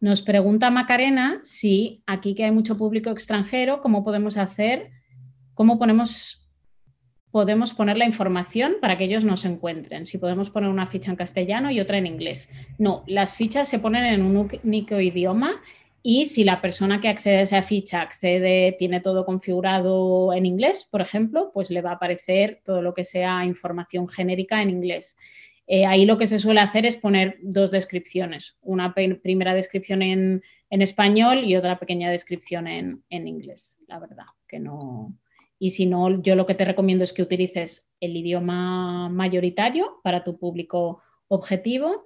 Nos pregunta Macarena si aquí que hay mucho público extranjero, ¿cómo podemos hacer, podemos poner la información para que ellos nos encuentren? Si podemos poner una ficha en castellano y otra en inglés. No, las fichas se ponen en un único idioma y si la persona que accede a esa ficha tiene todo configurado en inglés, por ejemplo, pues le va a aparecer todo lo que sea información genérica en inglés. Ahí lo que se suele hacer es poner dos descripciones, una primera descripción en español y otra pequeña descripción en inglés, la verdad que no. Y si no, yo lo que te recomiendo es que utilices el idioma mayoritario para tu público objetivo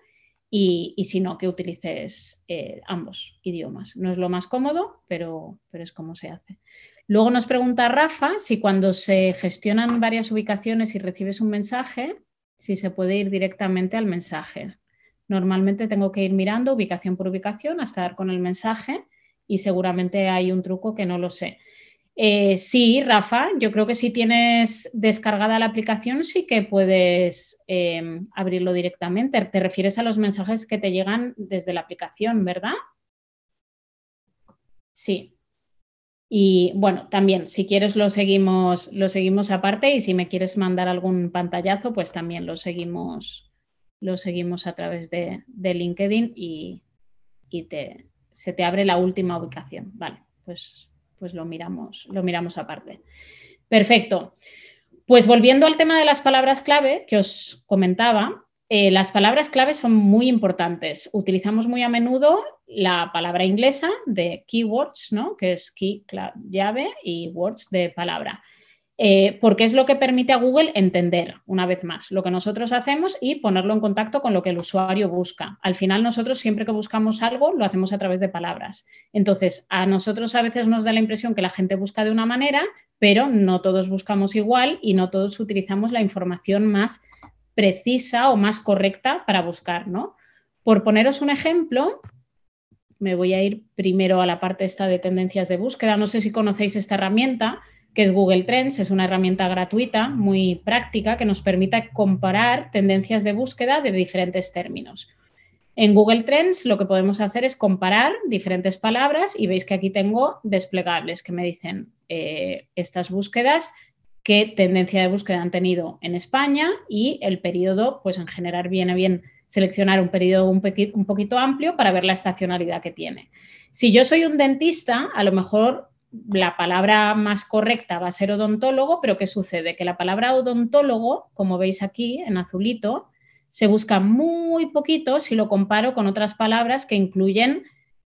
y si no, que utilices ambos idiomas. No es lo más cómodo, pero es como se hace. Luego nos pregunta Rafa si cuando se gestionan varias ubicaciones y recibes un mensaje, si se puede ir directamente al mensaje. Normalmente tengo que ir mirando ubicación por ubicación hasta dar con el mensaje y seguramente hay un truco que no lo sé. Sí, Rafa, yo creo que si tienes descargada la aplicación sí que puedes abrirlo directamente. Te refieres a los mensajes que te llegan desde la aplicación, ¿verdad? Sí. Y bueno, también si quieres lo seguimos aparte, y si me quieres mandar algún pantallazo, pues también lo seguimos a través de LinkedIn y se te abre la última ubicación. Vale, pues lo miramos aparte. Perfecto. Pues volviendo al tema de las palabras clave que os comentaba, las palabras clave son muy importantes. Utilizamos muy a menudo la palabra inglesa de keywords, ¿no? Que es key, llave, y words de palabra. Porque es lo que permite a Google entender, una vez más, lo que nosotros hacemos y ponerlo en contacto con lo que el usuario busca. Al final, nosotros siempre que buscamos algo, lo hacemos a través de palabras. Entonces, a nosotros a veces nos da la impresión que la gente busca de una manera, pero no todos buscamos igual y no todos utilizamos la información más precisa o más correcta para buscar, ¿no? Por poneros un ejemplo, me voy a ir primero a la parte esta de tendencias de búsqueda. No sé si conocéis esta herramienta, que es Google Trends. Es una herramienta gratuita, muy práctica, que nos permite comparar tendencias de búsqueda de diferentes términos. En Google Trends lo que podemos hacer es comparar diferentes palabras, y veis que aquí tengo desplegables que me dicen estas búsquedas, qué tendencia de búsqueda han tenido en España, y el periodo, pues en general viene bien seleccionar un periodo un poquito amplio para ver la estacionalidad que tiene. Si yo soy un dentista, a lo mejor la palabra más correcta va a ser odontólogo, pero ¿qué sucede? Que la palabra odontólogo, como veis aquí en azulito, se busca muy poquito si lo comparo con otras palabras que incluyen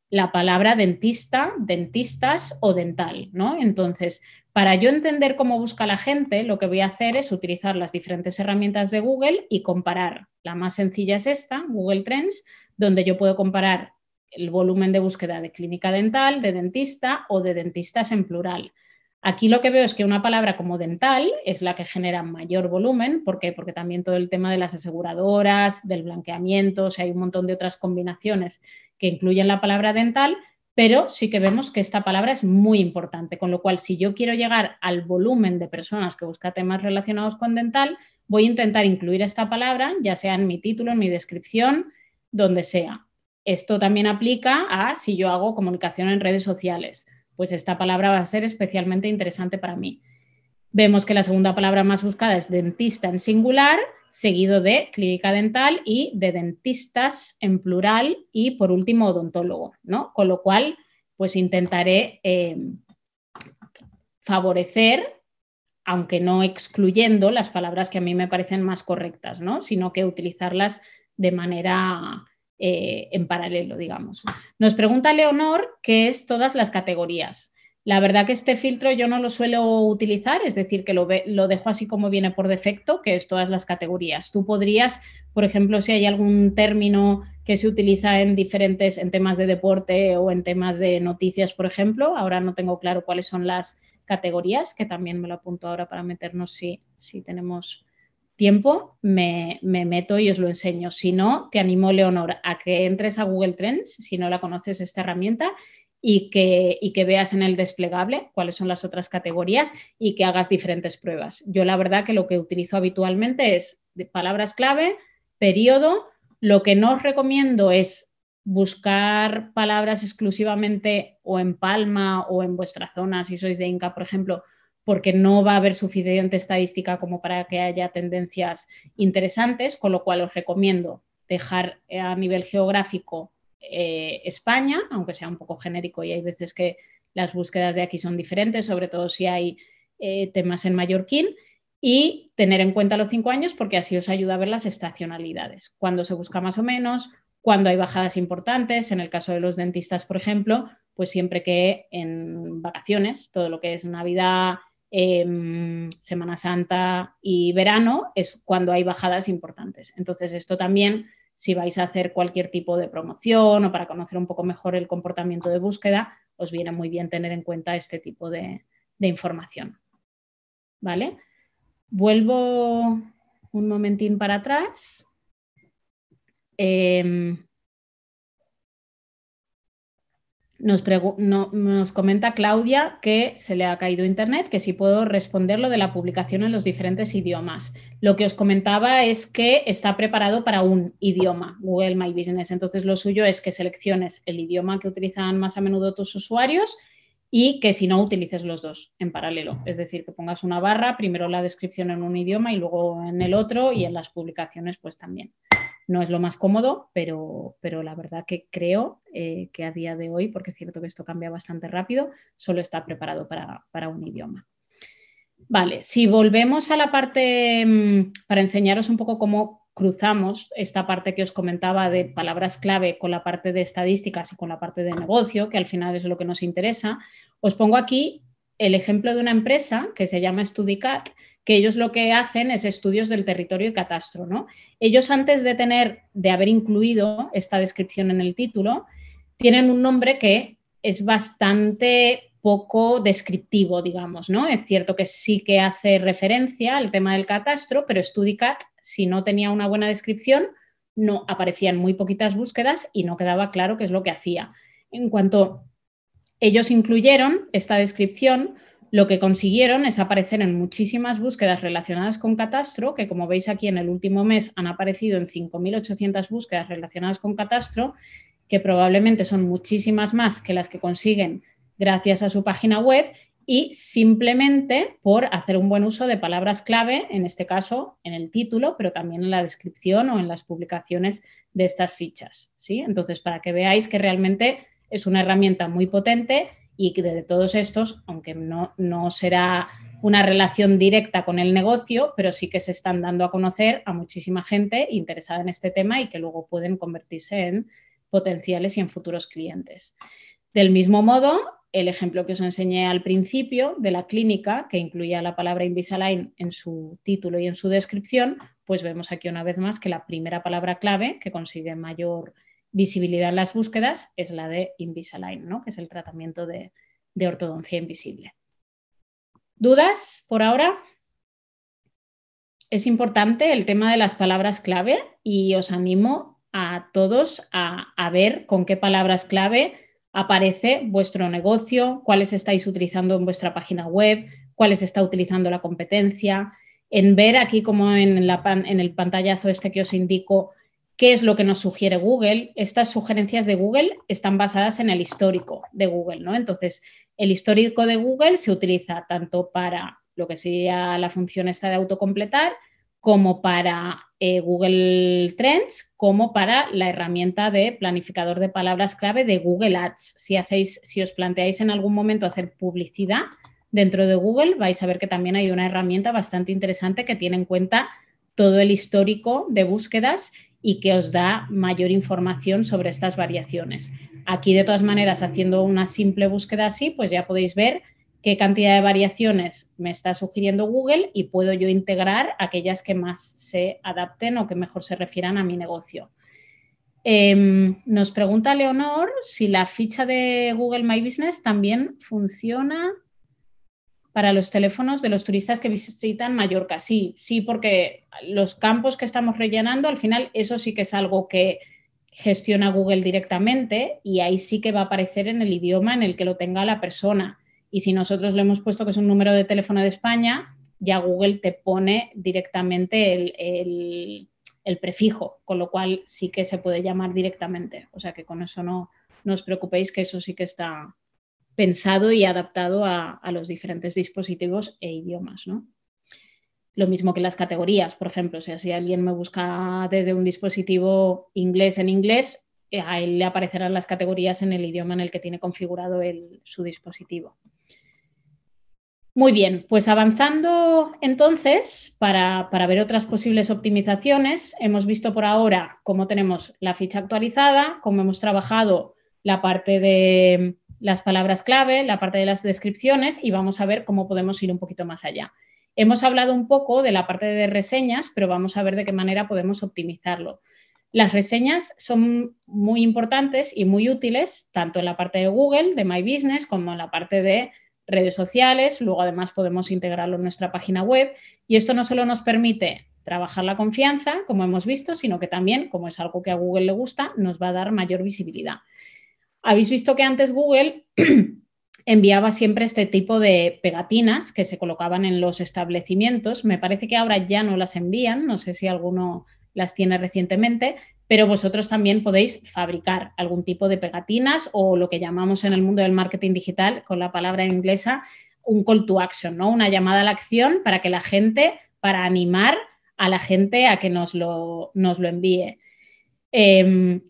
la palabra dentista, dentistas o dental, ¿no? Entonces, para yo entender cómo busca la gente, lo que voy a hacer es utilizar las diferentes herramientas de Google y comparar. La más sencilla es esta, Google Trends, donde yo puedo comparar el volumen de búsqueda de clínica dental, de dentista o de dentistas en plural. Aquí lo que veo es que una palabra como dental es la que genera mayor volumen. ¿Por qué? Porque también todo el tema de las aseguradoras, del blanqueamiento, o sea, hay un montón de otras combinaciones que incluyen la palabra dental, pero sí que vemos que esta palabra es muy importante, con lo cual si yo quiero llegar al volumen de personas que buscan temas relacionados con dental, voy a intentar incluir esta palabra, ya sea en mi título, en mi descripción, donde sea. Esto también aplica a si yo hago comunicación en redes sociales, pues esta palabra va a ser especialmente interesante para mí. Vemos que la segunda palabra más buscada es dentista en singular, seguido de clínica dental y de dentistas en plural, y por último odontólogo, ¿no? Con lo cual, pues intentaré favorecer, aunque no excluyendo, las palabras que a mí me parecen más correctas, ¿no? Sino que utilizarlas de manera en paralelo, digamos. Nos pregunta Leonor qué es todas las categorías. La verdad que este filtro yo no lo suelo utilizar, es decir, que lo dejo así como viene por defecto, que es todas las categorías. Tú podrías, por ejemplo, si hay algún término que se utiliza en temas de deporte o en temas de noticias, por ejemplo, ahora no tengo claro cuáles son las categorías, que también me lo apunto ahora para meternos si tenemos tiempo, me meto y os lo enseño. Si no, te animo, Leonor, a que entres a Google Trends, si no la conoces esta herramienta, y que veas en el desplegable cuáles son las otras categorías y que hagas diferentes pruebas. Yo la verdad que lo que utilizo habitualmente es de palabras clave, periodo. Lo que no os recomiendo es buscar palabras exclusivamente o en Palma o en vuestra zona, si sois de Inca, por ejemplo, porque no va a haber suficiente estadística como para que haya tendencias interesantes, con lo cual os recomiendo dejar a nivel geográfico España, aunque sea un poco genérico y hay veces que las búsquedas de aquí son diferentes, sobre todo si hay temas en mallorquín, y tener en cuenta los 5 años porque así os ayuda a ver las estacionalidades, cuando se busca más o menos, cuando hay bajadas importantes. En el caso de los dentistas, por ejemplo, pues siempre que en vacaciones, todo lo que es Navidad, Semana Santa y verano es cuando hay bajadas importantes. Entonces esto también, si vais a hacer cualquier tipo de promoción o para conocer un poco mejor el comportamiento de búsqueda, os viene muy bien tener en cuenta este tipo de información. ¿Vale? Vuelvo un momentín para atrás. Nos comenta Claudia que se le ha caído internet, que si puedo responder lo de la publicación en los diferentes idiomas. Lo que os comentaba es que está preparado para un idioma, Google My Business. Entonces lo suyo es que selecciones el idioma que utilizan más a menudo tus usuarios y que si no utilices los dos en paralelo. Es decir, que pongas una barra, primero la descripción en un idioma y luego en el otro, y en las publicaciones pues también. No es lo más cómodo, pero la verdad que creo que a día de hoy, porque es cierto que esto cambia bastante rápido, solo está preparado para un idioma. Vale, si volvemos a la parte, para enseñaros un poco cómo cruzamos esta parte que os comentaba de palabras clave con la parte de estadísticas y con la parte de negocio, que al final es lo que nos interesa, os pongo aquí el ejemplo de una empresa que se llama Studycat, que ellos lo que hacen es estudios del territorio y catastro, ¿no? Ellos antes de haber incluido esta descripción en el título, tienen un nombre que es bastante poco descriptivo, digamos, ¿no? Es cierto que sí que hace referencia al tema del catastro, pero Studycat, si no tenía una buena descripción, no aparecían muy poquitas búsquedas y no quedaba claro qué es lo que hacía. En cuanto ellos incluyeron esta descripción, lo que consiguieron es aparecer en muchísimas búsquedas relacionadas con catastro, que como veis aquí en el último mes han aparecido en 5.800 búsquedas relacionadas con catastro, que probablemente son muchísimas más que las que consiguen gracias a su página web y simplemente por hacer un buen uso de palabras clave, en este caso en el título, pero también en la descripción o en las publicaciones de estas fichas, ¿sí? Entonces, para que veáis que realmente es una herramienta muy potente y que de todos estos, aunque no será una relación directa con el negocio, pero sí que se están dando a conocer a muchísima gente interesada en este tema y que luego pueden convertirse en potenciales y en futuros clientes. Del mismo modo, el ejemplo que os enseñé al principio de la clínica, que incluía la palabra Invisalign en su título y en su descripción, pues vemos aquí una vez más que la primera palabra clave que consigue mayor visibilidad en las búsquedas es la de Invisalign, ¿no? Que es el tratamiento de ortodoncia invisible. ¿Dudas por ahora? Es importante el tema de las palabras clave y os animo a todos a ver con qué palabras clave aparece vuestro negocio, cuáles estáis utilizando en vuestra página web, cuáles está utilizando la competencia, en ver aquí como en el pantallazo este que os indico, ¿qué es lo que nos sugiere Google? Estas sugerencias de Google están basadas en el histórico de Google, ¿no? Entonces, el histórico de Google se utiliza tanto para lo que sería la función esta de autocompletar, como para Google Trends, como para la herramienta de planificador de palabras clave de Google Ads. Si os planteáis en algún momento hacer publicidad dentro de Google, vais a ver que también hay una herramienta bastante interesante que tiene en cuenta todo el histórico de búsquedas y que os da mayor información sobre estas variaciones. Aquí, de todas maneras, haciendo una simple búsqueda así, pues ya podéis ver qué cantidad de variaciones me está sugiriendo Google y puedo yo integrar aquellas que más se adapten o que mejor se refieran a mi negocio. Nos pregunta Leonor si la ficha de Google My Business también funciona para los teléfonos de los turistas que visitan Mallorca. Sí, porque los campos que estamos rellenando, al final eso sí que es algo que gestiona Google directamente y ahí sí que va a aparecer en el idioma en el que lo tenga la persona. Y si nosotros le hemos puesto que es un número de teléfono de España, ya Google te pone directamente el prefijo, con lo cual sí que se puede llamar directamente. O sea que con eso no os preocupéis, que eso sí que está pensado y adaptado a los diferentes dispositivos e idiomas, ¿no? Lo mismo que las categorías, por ejemplo, o sea, si alguien me busca desde un dispositivo inglés en inglés, a él le aparecerán las categorías en el idioma en el que tiene configurado su dispositivo. Muy bien, pues avanzando entonces para ver otras posibles optimizaciones, hemos visto por ahora cómo tenemos la ficha actualizada, cómo hemos trabajado la parte de las palabras clave, la parte de las descripciones, y vamos a ver cómo podemos ir un poquito más allá. Hemos hablado un poco de la parte de reseñas, pero vamos a ver de qué manera podemos optimizarlo. Las reseñas son muy importantes y muy útiles, tanto en la parte de Google, de My Business, como en la parte de redes sociales. Luego, además, podemos integrarlo en nuestra página web. Y esto no solo nos permite trabajar la confianza, como hemos visto, sino que también, como es algo que a Google le gusta, nos va a dar mayor visibilidad. Habéis visto que antes Google enviaba siempre este tipo de pegatinas que se colocaban en los establecimientos. Me parece que ahora ya no las envían, no sé si alguno las tiene recientemente, pero vosotros también podéis fabricar algún tipo de pegatinas o lo que llamamos en el mundo del marketing digital, con la palabra inglesa, un call to action, ¿no? Una llamada a la acción para que la gente, para animar a la gente a que nos lo envíe.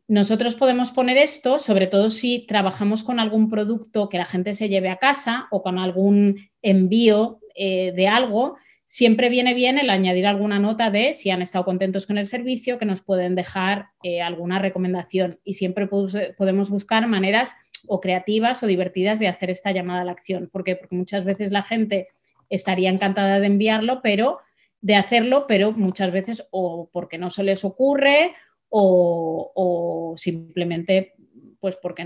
Nosotros podemos poner esto, sobre todo si trabajamos con algún producto que la gente se lleve a casa o con algún envío de algo. Siempre viene bien el añadir alguna nota de si han estado contentos con el servicio, que nos pueden dejar alguna recomendación, y siempre podemos buscar maneras o creativas o divertidas de hacer esta llamada a la acción. ¿Por qué? Porque muchas veces la gente estaría encantada de enviarlo, pero muchas veces o porque no se les ocurre o simplemente pues porque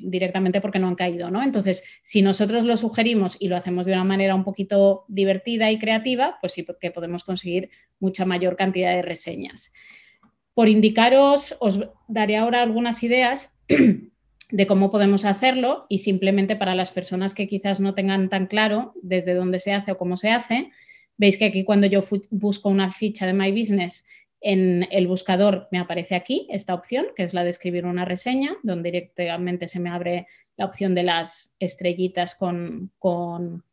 directamente porque no han caído, ¿no? Entonces, si nosotros lo sugerimos y lo hacemos de una manera un poquito divertida y creativa, pues sí que podemos conseguir mucha mayor cantidad de reseñas. Por indicaros, os daré ahora algunas ideas de cómo podemos hacerlo, y simplemente para las personas que quizás no tengan tan claro desde dónde se hace o cómo se hace, veis que aquí cuando yo busco una ficha de My Business, en el buscador me aparece aquí esta opción, que es la de escribir una reseña, donde directamente se me abre la opción de las estrellitas con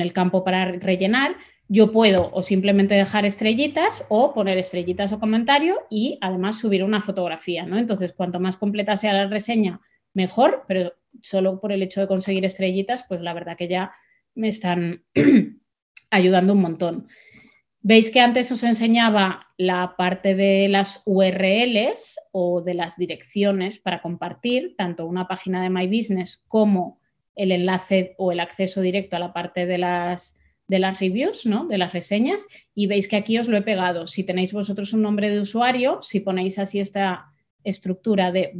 el campo para rellenar. Yo puedo o simplemente dejar estrellitas o poner estrellitas o comentario, y además subir una fotografía, ¿no? Entonces, cuanto más completa sea la reseña, mejor, pero solo por el hecho de conseguir estrellitas, pues la verdad que ya me están ayudando un montón. Veis que antes os enseñaba la parte de las URLs o de las direcciones para compartir, tanto una página de My Business como el enlace o el acceso directo a la parte de las reviews, ¿no? De las reseñas, y veis que aquí os lo he pegado. Si tenéis vosotros un nombre de usuario, si ponéis así esta estructura de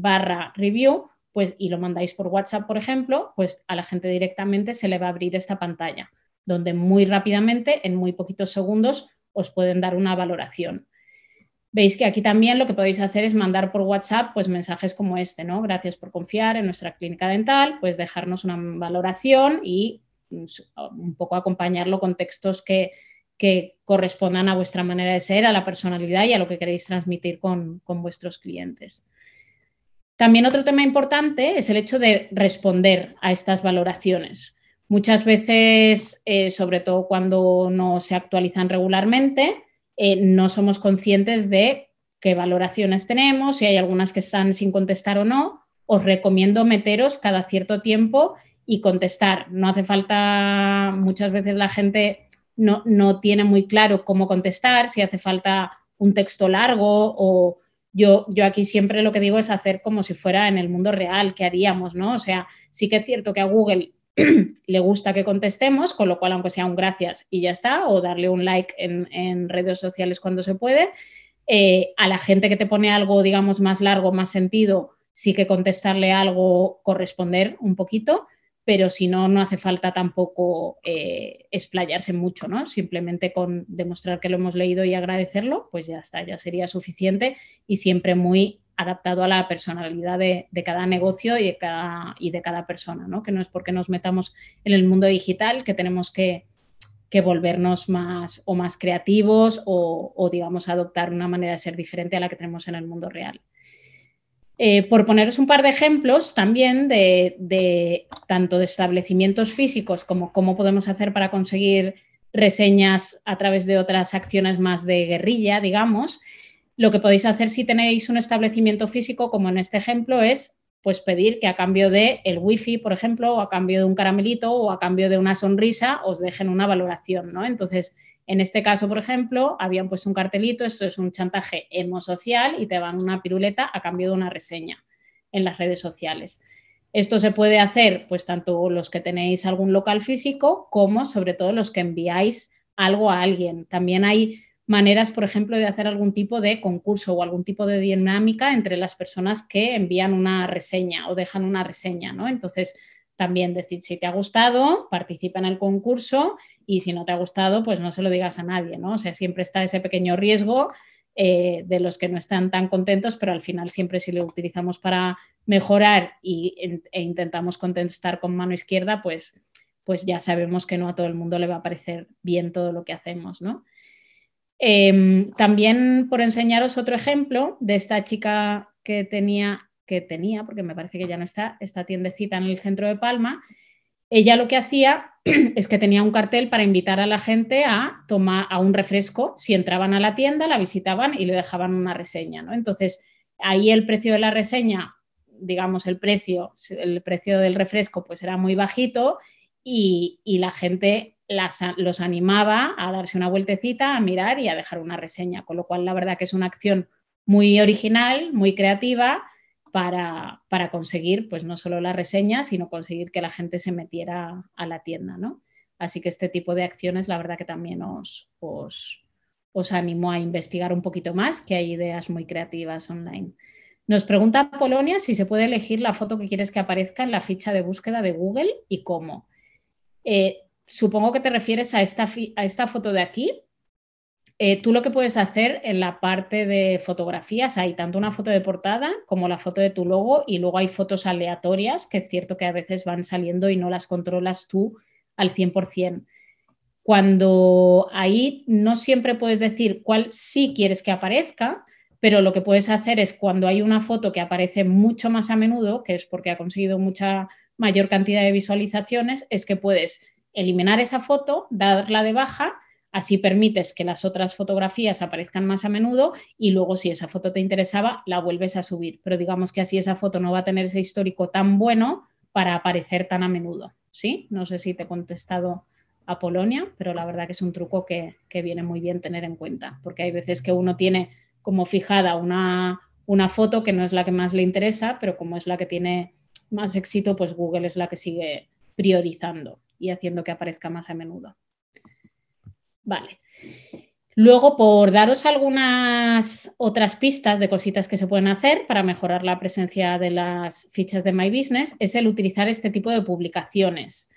/review, pues, y lo mandáis por WhatsApp, por ejemplo, pues a la gente directamente se le va a abrir esta pantalla, donde muy rápidamente, en muy poquitos segundos, os pueden dar una valoración. Veis que aquí también lo que podéis hacer es mandar por WhatsApp pues mensajes como este, ¿no? Gracias por confiar en nuestra clínica dental, pues dejarnos una valoración y un poco acompañarlo con textos que correspondan a vuestra manera de ser, a la personalidad y a lo que queréis transmitir con vuestros clientes. También otro tema importante es el hecho de responder a estas valoraciones. Muchas veces, sobre todo cuando no se actualizan regularmente, no somos conscientes de qué valoraciones tenemos, si hay algunas que están sin contestar o no. Os recomiendo meteros cada cierto tiempo y contestar. No hace falta, muchas veces la gente no tiene muy claro cómo contestar, si hace falta un texto largo o... Yo aquí siempre lo que digo es hacer como si fuera en el mundo real, ¿qué haríamos, no? O sea, sí que es cierto que a Google le gusta que contestemos, con lo cual aunque sea un gracias y ya está, o darle un like en redes sociales cuando se puede, a la gente que te pone algo, digamos, más largo, más sentido, sí que contestarle algo, corresponder un poquito, pero si no, no hace falta tampoco explayarse mucho, ¿no? Simplemente con demostrar que lo hemos leído y agradecerlo, pues ya está, ya sería suficiente, y siempre muy adaptado a la personalidad de cada negocio y de cada persona, ¿no? Que no es porque nos metamos en el mundo digital que tenemos que volvernos más creativos o digamos adoptar una manera de ser diferente a la que tenemos en el mundo real. Por poneros un par de ejemplos también de tanto de establecimientos físicos como cómo podemos hacer para conseguir reseñas a través de otras acciones más de guerrilla, digamos. Lo que podéis hacer si tenéis un establecimiento físico, como en este ejemplo, es pues pedir que a cambio del wifi, por ejemplo, o a cambio de un caramelito o a cambio de una sonrisa, os dejen una valoración, ¿no? Entonces, en este caso, por ejemplo, habían puesto un cartelito, esto es un chantaje emosocial, y te van una piruleta a cambio de una reseña en las redes sociales. Esto se puede hacer pues tanto los que tenéis algún local físico como sobre todo los que enviáis algo a alguien. También hay maneras, por ejemplo, de hacer algún tipo de concurso o algún tipo de dinámica entre las personas que envían una reseña o dejan una reseña, ¿no? Entonces, también decir si te ha gustado, participa en el concurso, y si no te ha gustado, pues no se lo digas a nadie, ¿no? O sea, siempre está ese pequeño riesgo de los que no están tan contentos, pero al final siempre si lo utilizamos para mejorar e intentamos contestar con mano izquierda, pues ya sabemos que no a todo el mundo le va a parecer bien todo lo que hacemos, ¿no? También por enseñaros otro ejemplo de esta chica que tenía, porque me parece que ya no está, esta tiendecita en el centro de Palma. Ella lo que hacía es que tenía un cartel para invitar a la gente a tomar a un refresco. Si entraban a la tienda, la visitaban y le dejaban una reseña, ¿no? Entonces, ahí el precio de la reseña, digamos, el precio del refresco, pues era muy bajito y la gente los animaba a darse una vueltecita, a mirar y a dejar una reseña. Con lo cual, la verdad que es una acción muy original, muy creativa, para conseguir, pues, no solo la reseña, sino conseguir que la gente se metiera a la tienda, ¿no? Así que este tipo de acciones, la verdad que también os animo a investigar un poquito más, que hay ideas muy creativas online. Nos pregunta Polonia si se puede elegir la foto que quieres que aparezca en la ficha de búsqueda de Google y cómo. Supongo que te refieres a esta foto de aquí. Tú lo que puedes hacer en la parte de fotografías, hay tanto una foto de portada como la foto de tu logo, y luego hay fotos aleatorias que es cierto que a veces van saliendo y no las controlas tú al 100%. Cuando ahí no siempre puedes decir cuál sí quieres que aparezca, pero lo que puedes hacer es cuando hay una foto que aparece mucho más a menudo, que es porque ha conseguido mucha mayor cantidad de visualizaciones, es que puedes eliminar esa foto, darla de baja. Así permites que las otras fotografías aparezcan más a menudo y luego, si esa foto te interesaba, la vuelves a subir. Pero digamos que así esa foto no va a tener ese histórico tan bueno para aparecer tan a menudo, ¿sí? No sé si te he contestado a Polonia, pero la verdad que es un truco que viene muy bien tener en cuenta, porque hay veces que uno tiene como fijada una foto que no es la que más le interesa, pero como es la que tiene más éxito, pues Google es la que sigue priorizando y haciendo que aparezca más a menudo. Vale. Luego, por daros algunas otras pistas de cositas que se pueden hacer para mejorar la presencia de las fichas de My Business, es el utilizar este tipo de publicaciones.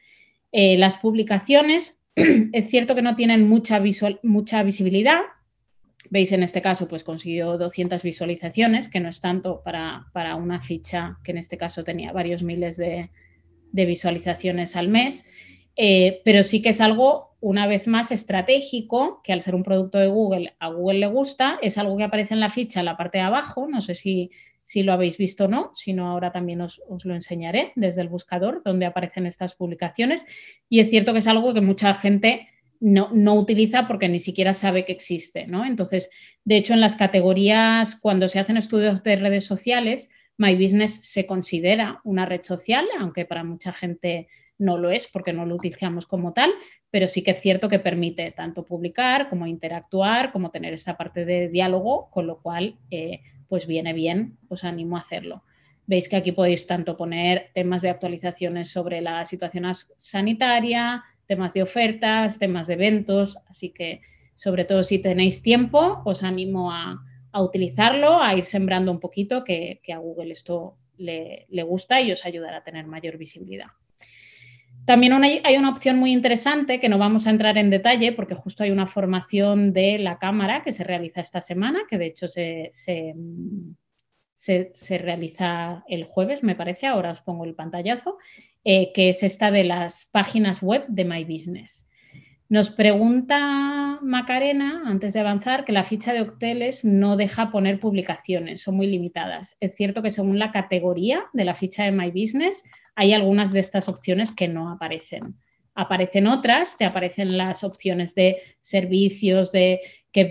Las publicaciones es cierto que no tienen mucha visibilidad. Veis, en este caso, pues consiguió 200 visualizaciones, que no es tanto para una ficha que en este caso tenía varios miles de visualizaciones al mes. Pero sí que es algo, una vez más, estratégico, que al ser un producto de Google, a Google le gusta, es algo que aparece en la ficha en la parte de abajo, no sé si lo habéis visto o no, si no ahora también os lo enseñaré desde el buscador, donde aparecen estas publicaciones, y es cierto que es algo que mucha gente no utiliza porque ni siquiera sabe que existe, ¿no? Entonces, de hecho, en las categorías, cuando se hacen estudios de redes sociales, My Business se considera una red social, aunque para mucha gente no lo es porque no lo utilizamos como tal, pero sí que es cierto que permite tanto publicar como interactuar, como tener esa parte de diálogo, con lo cual pues viene bien, os animo a hacerlo. Veis que aquí podéis tanto poner temas de actualizaciones sobre la situación sanitaria, temas de ofertas, temas de eventos, así que sobre todo si tenéis tiempo os animo a utilizarlo, a ir sembrando un poquito, que a Google esto le gusta y os ayudará a tener mayor visibilidad. También hay una opción muy interesante que no vamos a entrar en detalle porque justo hay una formación de la Cámara que se realiza esta semana, que de hecho se realiza el jueves, me parece, ahora os pongo el pantallazo, que es esta de las páginas web de My Business. Nos pregunta Macarena, antes de avanzar, que la ficha de hoteles no deja poner publicaciones, son muy limitadas. Es cierto que según la categoría de la ficha de My Business hay algunas de estas opciones que no aparecen. Aparecen otras, te aparecen las opciones de servicios que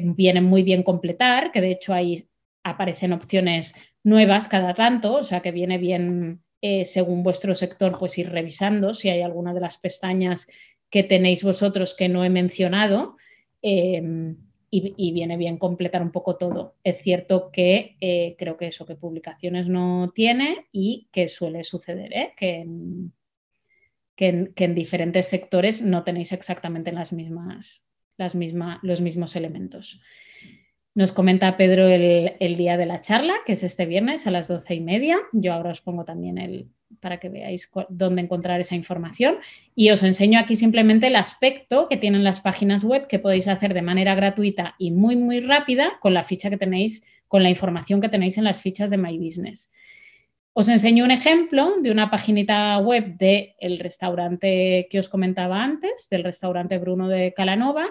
vienen muy bien completar, que de hecho ahí aparecen opciones nuevas cada tanto, o sea que viene bien según vuestro sector pues ir revisando si hay alguna de las pestañas que tenéis vosotros que no he mencionado, y viene bien completar un poco todo. Es cierto que creo que eso, que publicaciones no tiene y que suele suceder, que en diferentes sectores no tenéis exactamente los mismos elementos. Nos comenta Pedro el día de la charla, que es este viernes a las 12:30. Yo ahora os pongo también para que veáis dónde encontrar esa información. Y os enseño aquí simplemente el aspecto que tienen las páginas web que podéis hacer de manera gratuita y muy, muy rápida con la ficha que tenéis, con la información que tenéis en las fichas de My Business. Os enseño un ejemplo de una paginita web del restaurante que os comentaba antes, del restaurante Bruno de Cala Nova.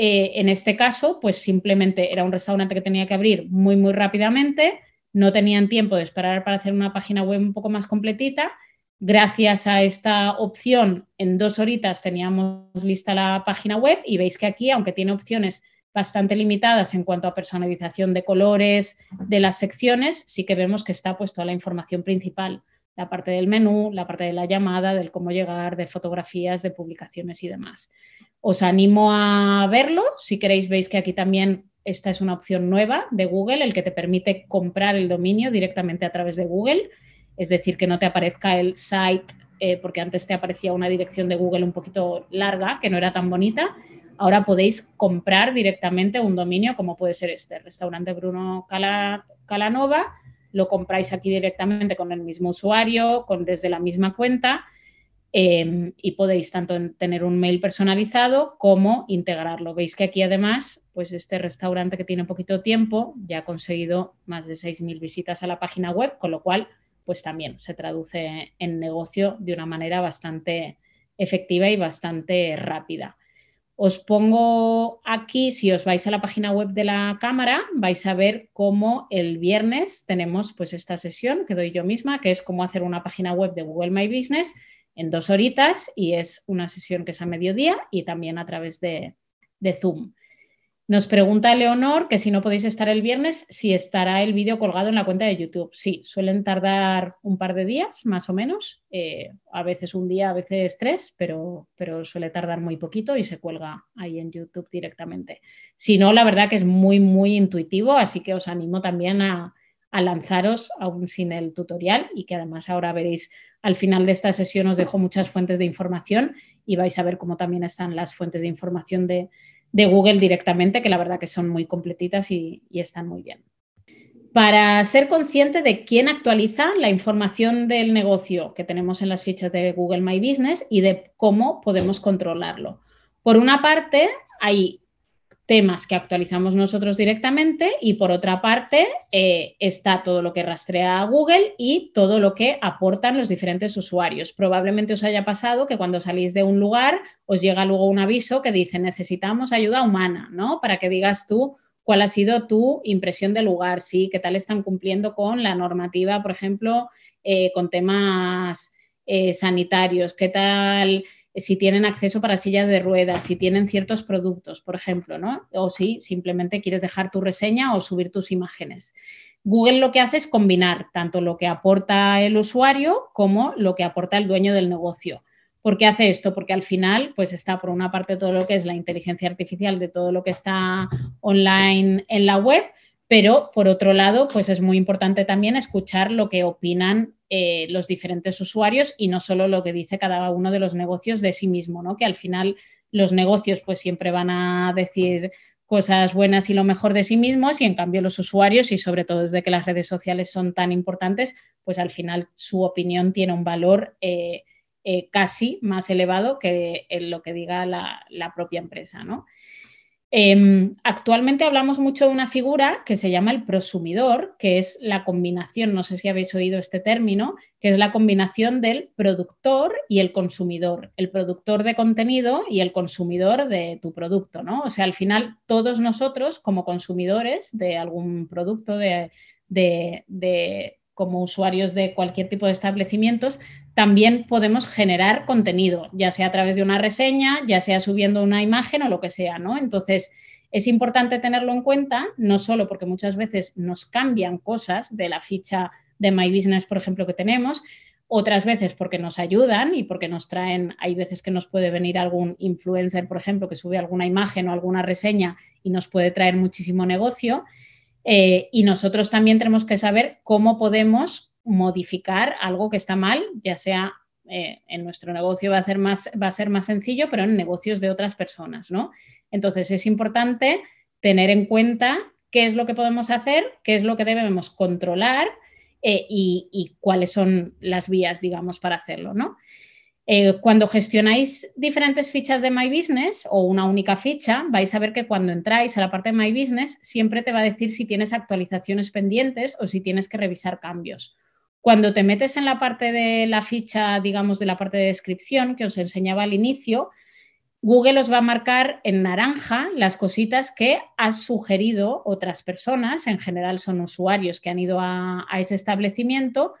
En este caso, pues simplemente era un restaurante que tenía que abrir muy, muy rápidamente, no tenían tiempo de esperar para hacer una página web un poco más completita. Gracias a esta opción, en 2 horitas teníamos lista la página web y veis que aquí, aunque tiene opciones bastante limitadas en cuanto a personalización de colores, de las secciones, sí que vemos que está pues toda la información principal, la parte del menú, la parte de la llamada, del cómo llegar, de fotografías, de publicaciones y demás. Os animo a verlo. Si queréis, veis que aquí también esta es una opción nueva de Google, el que te permite comprar el dominio directamente a través de Google, es decir, que no te aparezca el site, porque antes te aparecía una dirección de Google un poquito larga, que no era tan bonita. Ahora podéis comprar directamente un dominio, como puede ser este, Restaurante Bruno Cala Nova. Lo compráis aquí directamente con el mismo usuario, desde la misma cuenta. Y podéis tanto tener un mail personalizado como integrarlo. Veis que aquí además, pues este restaurante que tiene poquito tiempo ya ha conseguido más de 6.000 visitas a la página web, con lo cual pues también se traduce en negocio de una manera bastante efectiva y bastante rápida. Os pongo aquí, si os vais a la página web de la Cámara, vais a ver cómo el viernes tenemos pues esta sesión que doy yo misma, que es cómo hacer una página web de Google My Business en 2 horitas, y es una sesión que es a mediodía y también a través de Zoom. Nos pregunta Leonor que si no podéis estar el viernes, si estará el vídeo colgado en la cuenta de YouTube. Sí, suelen tardar un par de días más o menos, a veces un día, a veces 3, pero suele tardar muy poquito y se cuelga ahí en YouTube directamente. Si no, la verdad que es muy, muy intuitivo, así que os animo también a lanzaros aún sin el tutorial, y que además ahora veréis. Al final de esta sesión os dejo muchas fuentes de información y vais a ver cómo también están las fuentes de información de Google directamente, que la verdad que son muy completitas y están muy bien. Para ser consciente de quién actualiza la información del negocio que tenemos en las fichas de Google My Business y de cómo podemos controlarlo. Por una parte, hay temas que actualizamos nosotros directamente, y por otra parte está todo lo que rastrea Google y todo lo que aportan los diferentes usuarios. Probablemente os haya pasado que cuando salís de un lugar os llega luego un aviso que dice necesitamos ayuda humana, ¿no? Para que digas tú cuál ha sido tu impresión del lugar, sí, qué tal están cumpliendo con la normativa, por ejemplo, con temas sanitarios, qué tal, si tienen acceso para sillas de ruedas, si tienen ciertos productos, por ejemplo, ¿no? O si simplemente quieres dejar tu reseña o subir tus imágenes. Google lo que hace es combinar tanto lo que aporta el usuario como lo que aporta el dueño del negocio. ¿Por qué hace esto? Porque al final pues está por una parte todo lo que es la inteligencia artificial de todo lo que está online en la web, pero por otro lado pues es muy importante también escuchar lo que opinan los diferentes usuarios y no solo lo que dice cada uno de los negocios de sí mismo, ¿no? Que al final los negocios pues siempre van a decir cosas buenas y lo mejor de sí mismos, y en cambio los usuarios, y sobre todo desde que las redes sociales son tan importantes, pues al final su opinión tiene un valor casi más elevado que lo que diga la propia empresa, ¿no? Actualmente hablamos mucho de una figura que se llama el prosumidor, que es la combinación, no sé si habéis oído este término, que es la combinación del productor y el consumidor, el productor de contenido y el consumidor de tu producto, ¿no? O sea, al final todos nosotros como consumidores de algún producto, como usuarios de cualquier tipo de establecimientos, también podemos generar contenido, ya sea a través de una reseña, ya sea subiendo una imagen o lo que sea, ¿no? Entonces, es importante tenerlo en cuenta, no solo porque muchas veces nos cambian cosas de la ficha de My Business, por ejemplo, que tenemos, otras veces porque nos ayudan y porque nos traen, hay veces que nos puede venir algún influencer, por ejemplo, que sube alguna imagen o alguna reseña y nos puede traer muchísimo negocio. Y nosotros también tenemos que saber cómo podemos modificar algo que está mal, ya sea en nuestro negocio va a ser más sencillo, pero en negocios de otras personas, ¿no? Entonces es importante tener en cuenta qué es lo que podemos hacer, qué es lo que debemos controlar y cuáles son las vías, digamos, para hacerlo, ¿no? Cuando gestionáis diferentes fichas de My Business o una única ficha, vais a ver que cuando entráis a la parte de My Business siempre te va a decir si tienes actualizaciones pendientes o si tienes que revisar cambios. Cuando te metes en la parte de la ficha, digamos, de la parte de descripción que os enseñaba al inicio, Google os va a marcar en naranja las cositas que has sugerido otras personas, en general son usuarios que han ido a ese establecimiento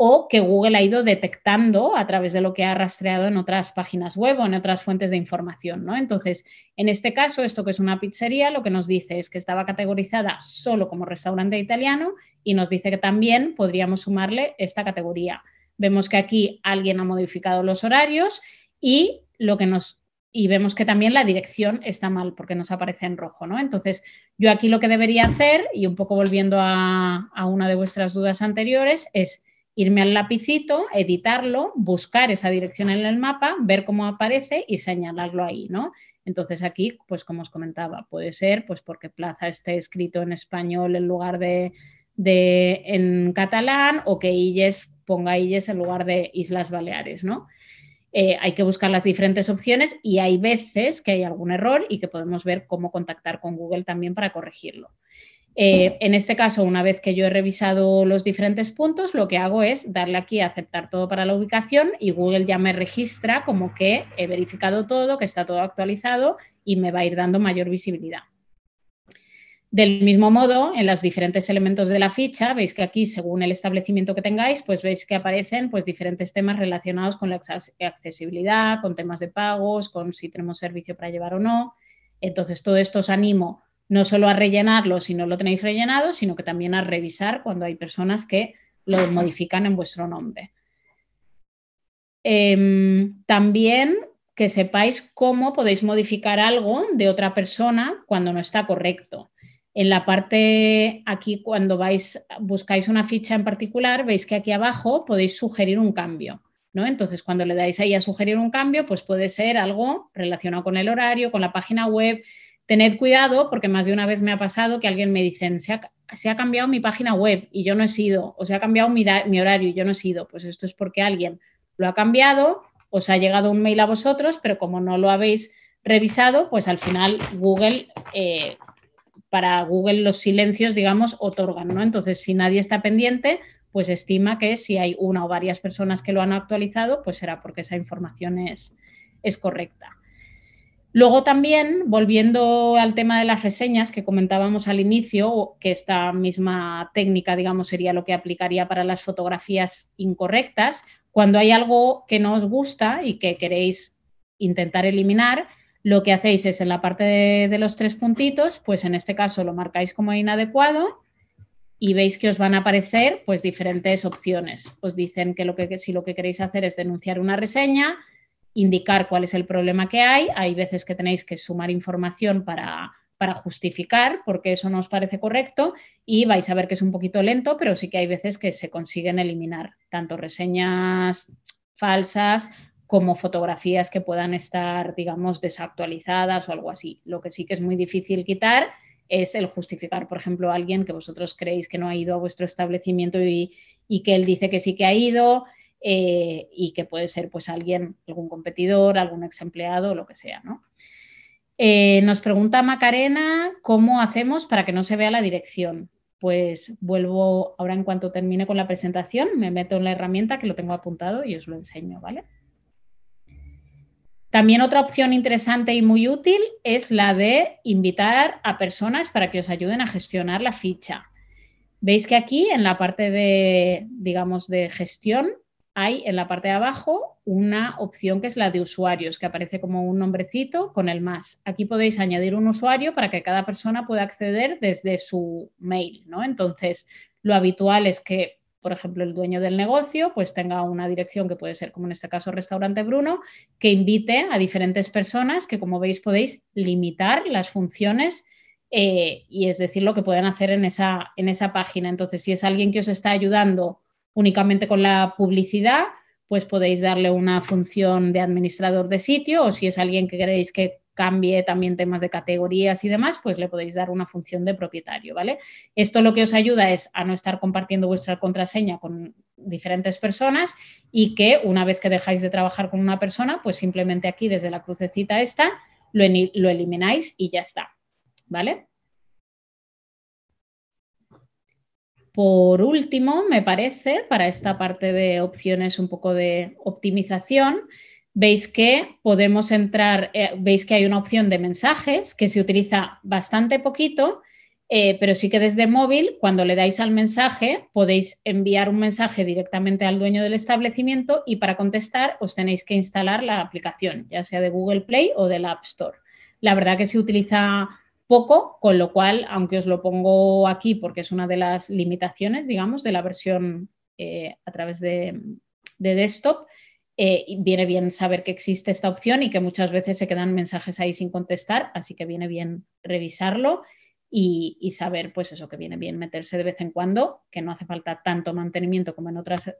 o que Google ha ido detectando a través de lo que ha rastreado en otras páginas web o en otras fuentes de información, ¿no? Entonces, en este caso, esto que es una pizzería, lo que nos dice es que estaba categorizada solo como restaurante italiano y nos dice que también podríamos sumarle esta categoría. Vemos que aquí alguien ha modificado los horarios y lo que nos... Y vemos que también la dirección está mal porque nos aparece en rojo, ¿no? Entonces, yo aquí lo que debería hacer, y un poco volviendo a una de vuestras dudas anteriores, es irme al lapicito, editarlo, buscar esa dirección en el mapa, ver cómo aparece y señalarlo ahí, ¿no? Entonces, aquí, pues como os comentaba, puede ser pues porque plaza esté escrito en español en lugar de en catalán o que Illes ponga Illes en lugar de Islas Baleares, ¿no? Hay que buscar las diferentes opciones y hay veces que hay algún error y que podemos ver cómo contactar con Google también para corregirlo. En este caso, una vez que yo he revisado los diferentes puntos, lo que hago es darle aquí a aceptar todo para la ubicación y Google ya me registra como que he verificado todo, que está todo actualizado y me va a ir dando mayor visibilidad. Del mismo modo, en los diferentes elementos de la ficha, veis que aquí, según el establecimiento que tengáis, pues veis que aparecen pues, diferentes temas relacionados con la accesibilidad, con temas de pagos, con si tenemos servicio para llevar o no. Entonces, todo esto os animo no solo a rellenarlo si no lo tenéis rellenado, sino que también a revisar cuando hay personas que lo modifican en vuestro nombre. También... que sepáis cómo podéis modificar algo de otra persona cuando no está correcto. En la parte, aquí cuando vais, buscáis una ficha en particular, veis que aquí abajo podéis sugerir un cambio, ¿no? Entonces, cuando le dais ahí a sugerir un cambio, pues puede ser algo relacionado con el horario, con la página web. Tened cuidado porque más de una vez me ha pasado que alguien me dice, se ha cambiado mi página web y yo no he sido, o se ha cambiado mi horario y yo no he sido. Pues esto es porque alguien lo ha cambiado, os ha llegado un mail a vosotros, pero como no lo habéis revisado, pues al final Google, para Google los silencios, digamos, otorgan, ¿no? Entonces, si nadie está pendiente, pues estima que si hay una o varias personas que lo han actualizado, pues será porque esa información es correcta. Luego también, volviendo al tema de las reseñas que comentábamos al inicio, que esta misma técnica, digamos, sería lo que aplicaría para las fotografías incorrectas. Cuando hay algo que no os gusta y que queréis intentar eliminar, lo que hacéis es en la parte de los tres puntitos, pues en este caso lo marcáis como inadecuado y veis que os van a aparecer pues diferentes opciones. Os dicen que, si lo que queréis hacer es denunciar una reseña, indicar cuál es el problema que hay veces que tenéis que sumar información para justificar porque eso no os parece correcto y vais a ver que es un poquito lento, pero sí que hay veces que se consiguen eliminar tanto reseñas falsas como fotografías que puedan estar, digamos, desactualizadas o algo así. Lo que sí que es muy difícil quitar es el justificar, por ejemplo, a alguien que vosotros creéis que no ha ido a vuestro establecimiento y que él dice que sí que ha ido y que puede ser pues alguien, algún competidor, algún ex empleado, lo que sea, ¿no? Nos pregunta Macarena, ¿cómo hacemos para que no se vea la dirección? Pues vuelvo ahora en cuanto termine con la presentación, me meto en la herramienta que lo tengo apuntado y os lo enseño, ¿vale? También otra opción interesante y muy útil es la de invitar a personas para que os ayuden a gestionar la ficha. Veis que aquí en la parte de, digamos, de gestión, hay en la parte de abajo una opción que es la de usuarios, que aparece como un nombrecito con el más. Aquí podéis añadir un usuario para que cada persona pueda acceder desde su mail, ¿no? Entonces, lo habitual es que, por ejemplo, el dueño del negocio pues tenga una dirección que puede ser, como en este caso, Restaurante Bruno, que invite a diferentes personas que, como veis, podéis limitar las funciones y es decir, lo que pueden hacer en esa página. Entonces, si es alguien que os está ayudando únicamente con la publicidad, pues podéis darle una función de administrador de sitio o si es alguien que queréis que cambie también temas de categorías y demás, pues le podéis dar una función de propietario, ¿vale? Esto lo que os ayuda es a no estar compartiendo vuestra contraseña con diferentes personas y que una vez que dejáis de trabajar con una persona, pues simplemente aquí desde la crucecita esta lo elimináis y ya está, ¿vale? Por último, me parece, para esta parte de opciones un poco de optimización, veis que podemos entrar, veis que hay una opción de mensajes que se utiliza bastante poquito, pero sí que desde móvil, cuando le dais al mensaje, podéis enviar un mensaje directamente al dueño del establecimiento y para contestar os tenéis que instalar la aplicación, ya sea de Google Play o del App Store. La verdad que se utiliza poco, con lo cual, aunque os lo pongo aquí porque es una de las limitaciones, digamos, de la versión a través de desktop, viene bien saber que existe esta opción y que muchas veces se quedan mensajes ahí sin contestar, así que viene bien revisarlo y saber, pues eso, que viene bien meterse de vez en cuando, que no hace falta tanto mantenimiento como en otras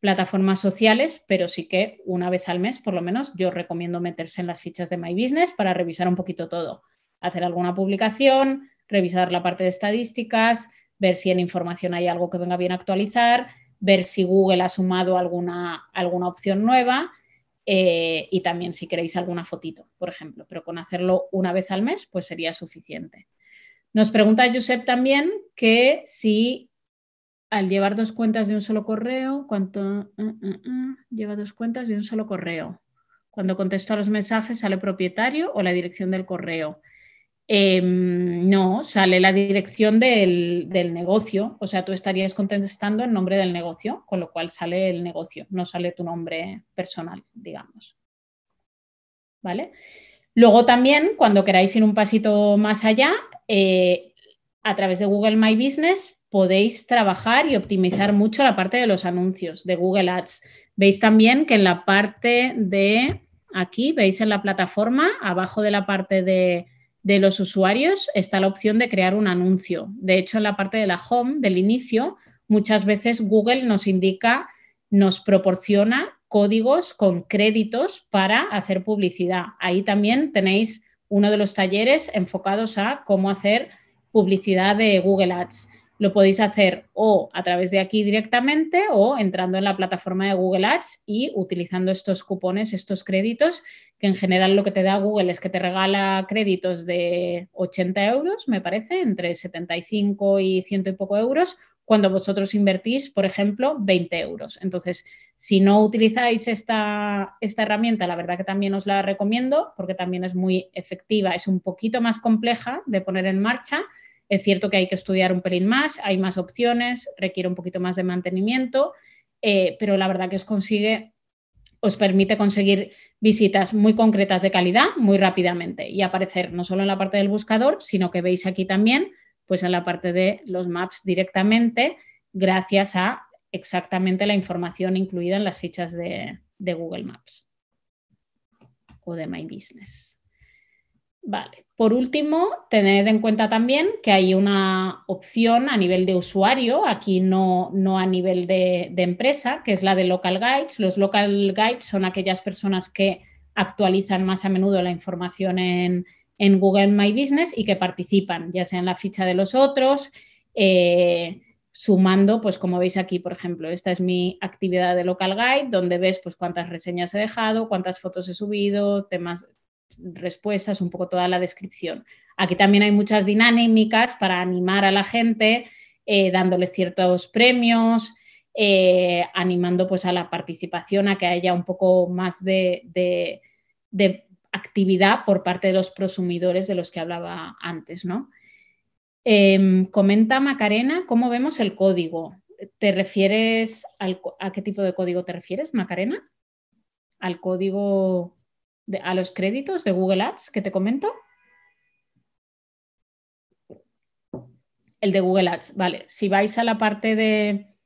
plataformas sociales, pero sí que una vez al mes, por lo menos, yo recomiendo meterse en las fichas de My Business para revisar un poquito todo, hacer alguna publicación, revisar la parte de estadísticas, ver si en información hay algo que venga bien actualizar, ver si Google ha sumado alguna opción nueva y también si queréis alguna fotito, por ejemplo. Pero con hacerlo una vez al mes, pues sería suficiente. Nos pregunta Josep también que si al llevar dos cuentas de un solo correo, ¿cuánto lleva dos cuentas de un solo correo? Cuando contesto a los mensajes, ¿sale propietario o la dirección del correo? No, sale la dirección del negocio, o sea, tú estarías contestando en nombre del negocio, con lo cual sale el negocio, no sale tu nombre personal, digamos. ¿Vale? Luego también, cuando queráis ir un pasito más allá, a través de Google My Business podéis trabajar y optimizar mucho la parte de los anuncios de Google Ads. Veis también que en la parte de aquí, veis en la plataforma, abajo de la parte de los usuarios está la opción de crear un anuncio. De hecho, en la parte de la home, del inicio, muchas veces Google nos indica, nos proporciona códigos con créditos para hacer publicidad. Ahí también tenéis uno de los talleres enfocados a cómo hacer publicidad de Google Ads. Lo podéis hacer o a través de aquí directamente o entrando en la plataforma de Google Ads y utilizando estos cupones, estos créditos, que en general lo que te da Google es que te regala créditos de 80 euros, me parece, entre 75 y 100 y poco euros, cuando vosotros invertís, por ejemplo, 20 euros. Entonces, si no utilizáis esta herramienta, la verdad que también os la recomiendo porque también es muy efectiva, es un poquito más compleja de poner en marcha. Es cierto que hay que estudiar un pelín más, hay más opciones, requiere un poquito más de mantenimiento, pero la verdad que os permite conseguir visitas muy concretas de calidad muy rápidamente y aparecer no solo en la parte del buscador, sino que veis aquí también, pues en la parte de los maps directamente, gracias a exactamente la información incluida en las fichas de Google Maps o de My Business. Vale. Por último, tened en cuenta también que hay una opción a nivel de usuario, aquí no a nivel de empresa, que es la de Local Guides. Los Local Guides son aquellas personas que actualizan más a menudo la información en Google My Business y que participan, ya sea en la ficha de los otros, sumando, pues como veis aquí, por ejemplo, esta es mi actividad de Local Guide, donde ves pues cuántas reseñas he dejado, cuántas fotos he subido, temas, respuestas, un poco toda la descripción. Aquí también hay muchas dinámicas para animar a la gente, dándole ciertos premios, animando pues a la participación, a que haya un poco más de actividad por parte de los prosumidores de los que hablaba antes, ¿no? Comenta Macarena, ¿cómo vemos el código? ¿Te refieres a qué tipo de código te refieres, Macarena? ¿Al código a los créditos de Google Ads que te comento? El de Google Ads, vale. Si vais a la parte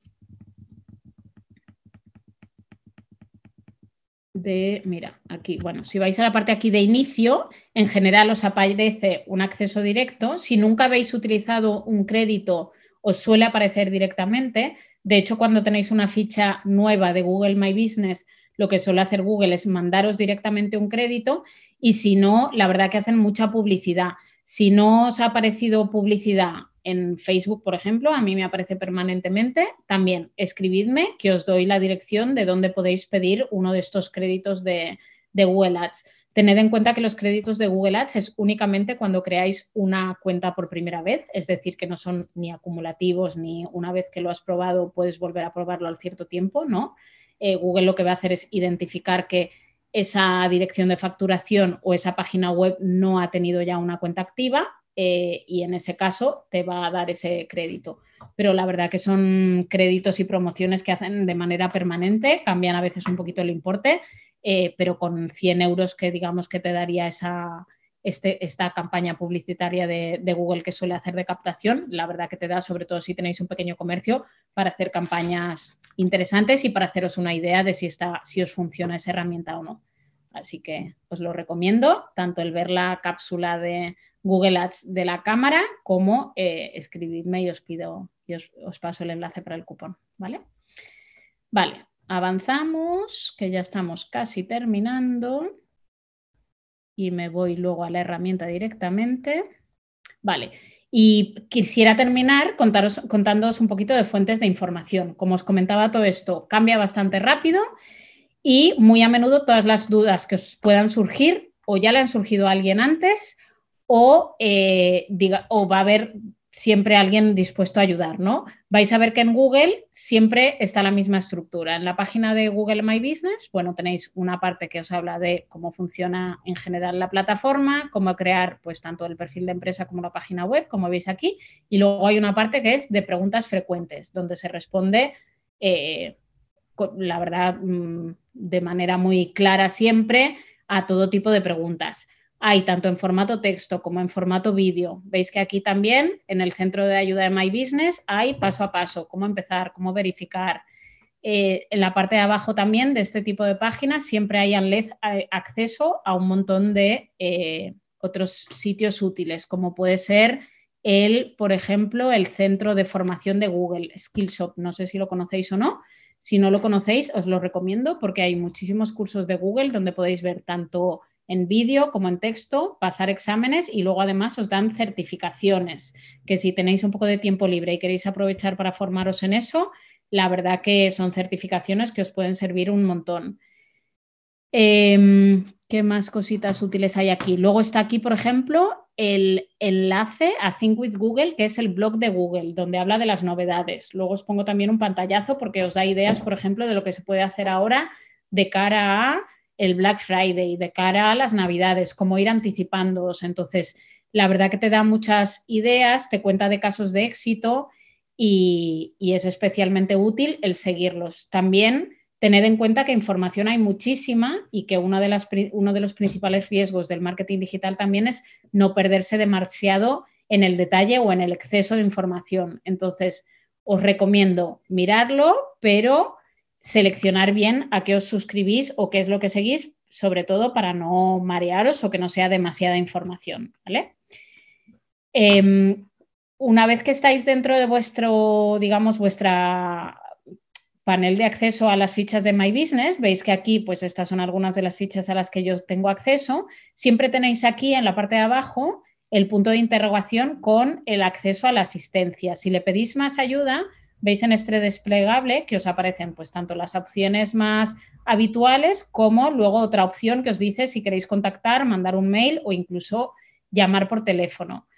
mira, aquí, bueno, si vais a la parte aquí de inicio, en general os aparece un acceso directo. Si nunca habéis utilizado un crédito, os suele aparecer directamente. De hecho, cuando tenéis una ficha nueva de Google My Business, lo que suele hacer Google es mandaros directamente un crédito y si no, la verdad que hacen mucha publicidad. Si no os ha aparecido publicidad en Facebook, por ejemplo, a mí me aparece permanentemente, también escribidme que os doy la dirección de dónde podéis pedir uno de estos créditos de Google Ads. Tened en cuenta que los créditos de Google Ads es únicamente cuando creáis una cuenta por primera vez, es decir, que no son ni acumulativos ni una vez que lo has probado puedes volver a probarlo al cierto tiempo, ¿no? Google lo que va a hacer es identificar que esa dirección de facturación o esa página web no ha tenido ya una cuenta activa y en ese caso te va a dar ese crédito. Pero la verdad que son créditos y promociones que hacen de manera permanente, cambian a veces un poquito el importe, pero con 100 euros que digamos que te daría esta campaña publicitaria de Google que suele hacer de captación, la verdad que te da, sobre todo si tenéis un pequeño comercio, para hacer campañas interesantes y para haceros una idea de si os funciona esa herramienta o no. Así que os lo recomiendo, tanto el ver la cápsula de Google Ads de la cámara como escribidme y os paso el enlace para el cupón, ¿vale? Vale. Avanzamos, que ya estamos casi terminando y me voy luego a la herramienta directamente. Vale, y quisiera terminar contándoos un poquito de fuentes de información. Como os comentaba, todo esto cambia bastante rápido y muy a menudo todas las dudas que os puedan surgir o ya le han surgido a alguien antes o va a haber siempre alguien dispuesto a ayudar, ¿no? Vais a ver que en Google siempre está la misma estructura. En la página de Google My Business, bueno, tenéis una parte que os habla de cómo funciona en general la plataforma, cómo crear pues tanto el perfil de empresa como la página web, como veis aquí, y luego hay una parte que es de preguntas frecuentes, donde se responde, la verdad, de manera muy clara siempre a todo tipo de preguntas. Hay tanto en formato texto como en formato vídeo. Veis que aquí también, en el centro de ayuda de My Business, hay paso a paso, cómo empezar, cómo verificar. En la parte de abajo también de este tipo de páginas siempre hay acceso a un montón de otros sitios útiles, como puede ser, por ejemplo, el centro de formación de Google, Skillshop, no sé si lo conocéis o no. Si no lo conocéis, os lo recomiendo porque hay muchísimos cursos de Google donde podéis ver tanto en vídeo como en texto, pasar exámenes y luego además os dan certificaciones, que si tenéis un poco de tiempo libre y queréis aprovechar para formaros en eso, la verdad que son certificaciones que os pueden servir un montón. ¿Qué más cositas útiles hay aquí? Luego está aquí, por ejemplo, el enlace a Think with Google, que es el blog de Google, donde habla de las novedades. Luego os pongo también un pantallazo porque os da ideas, por ejemplo, de lo que se puede hacer ahora de cara a el Black Friday, de cara a las Navidades, cómo ir anticipándoos. Entonces, la verdad que te da muchas ideas, te cuenta de casos de éxito y es especialmente útil el seguirlos. También tened en cuenta que información hay muchísima y que uno de los principales riesgos del marketing digital también es no perderse demasiado en el detalle o en el exceso de información. Entonces, os recomiendo mirarlo, pero seleccionar bien a qué os suscribís o qué es lo que seguís, sobre todo para no marearos o que no sea demasiada información, ¿vale? Una vez que estáis dentro de vuestra panel de acceso a las fichas de My Business, veis que aquí, pues estas son algunas de las fichas a las que yo tengo acceso. Siempre tenéis aquí en la parte de abajo el punto de interrogación con el acceso a la asistencia. Si le pedís más ayuda, veis en este desplegable que os aparecen pues tanto las opciones más habituales como luego otra opción que os dice si queréis contactar, mandar un mail o incluso llamar por teléfono.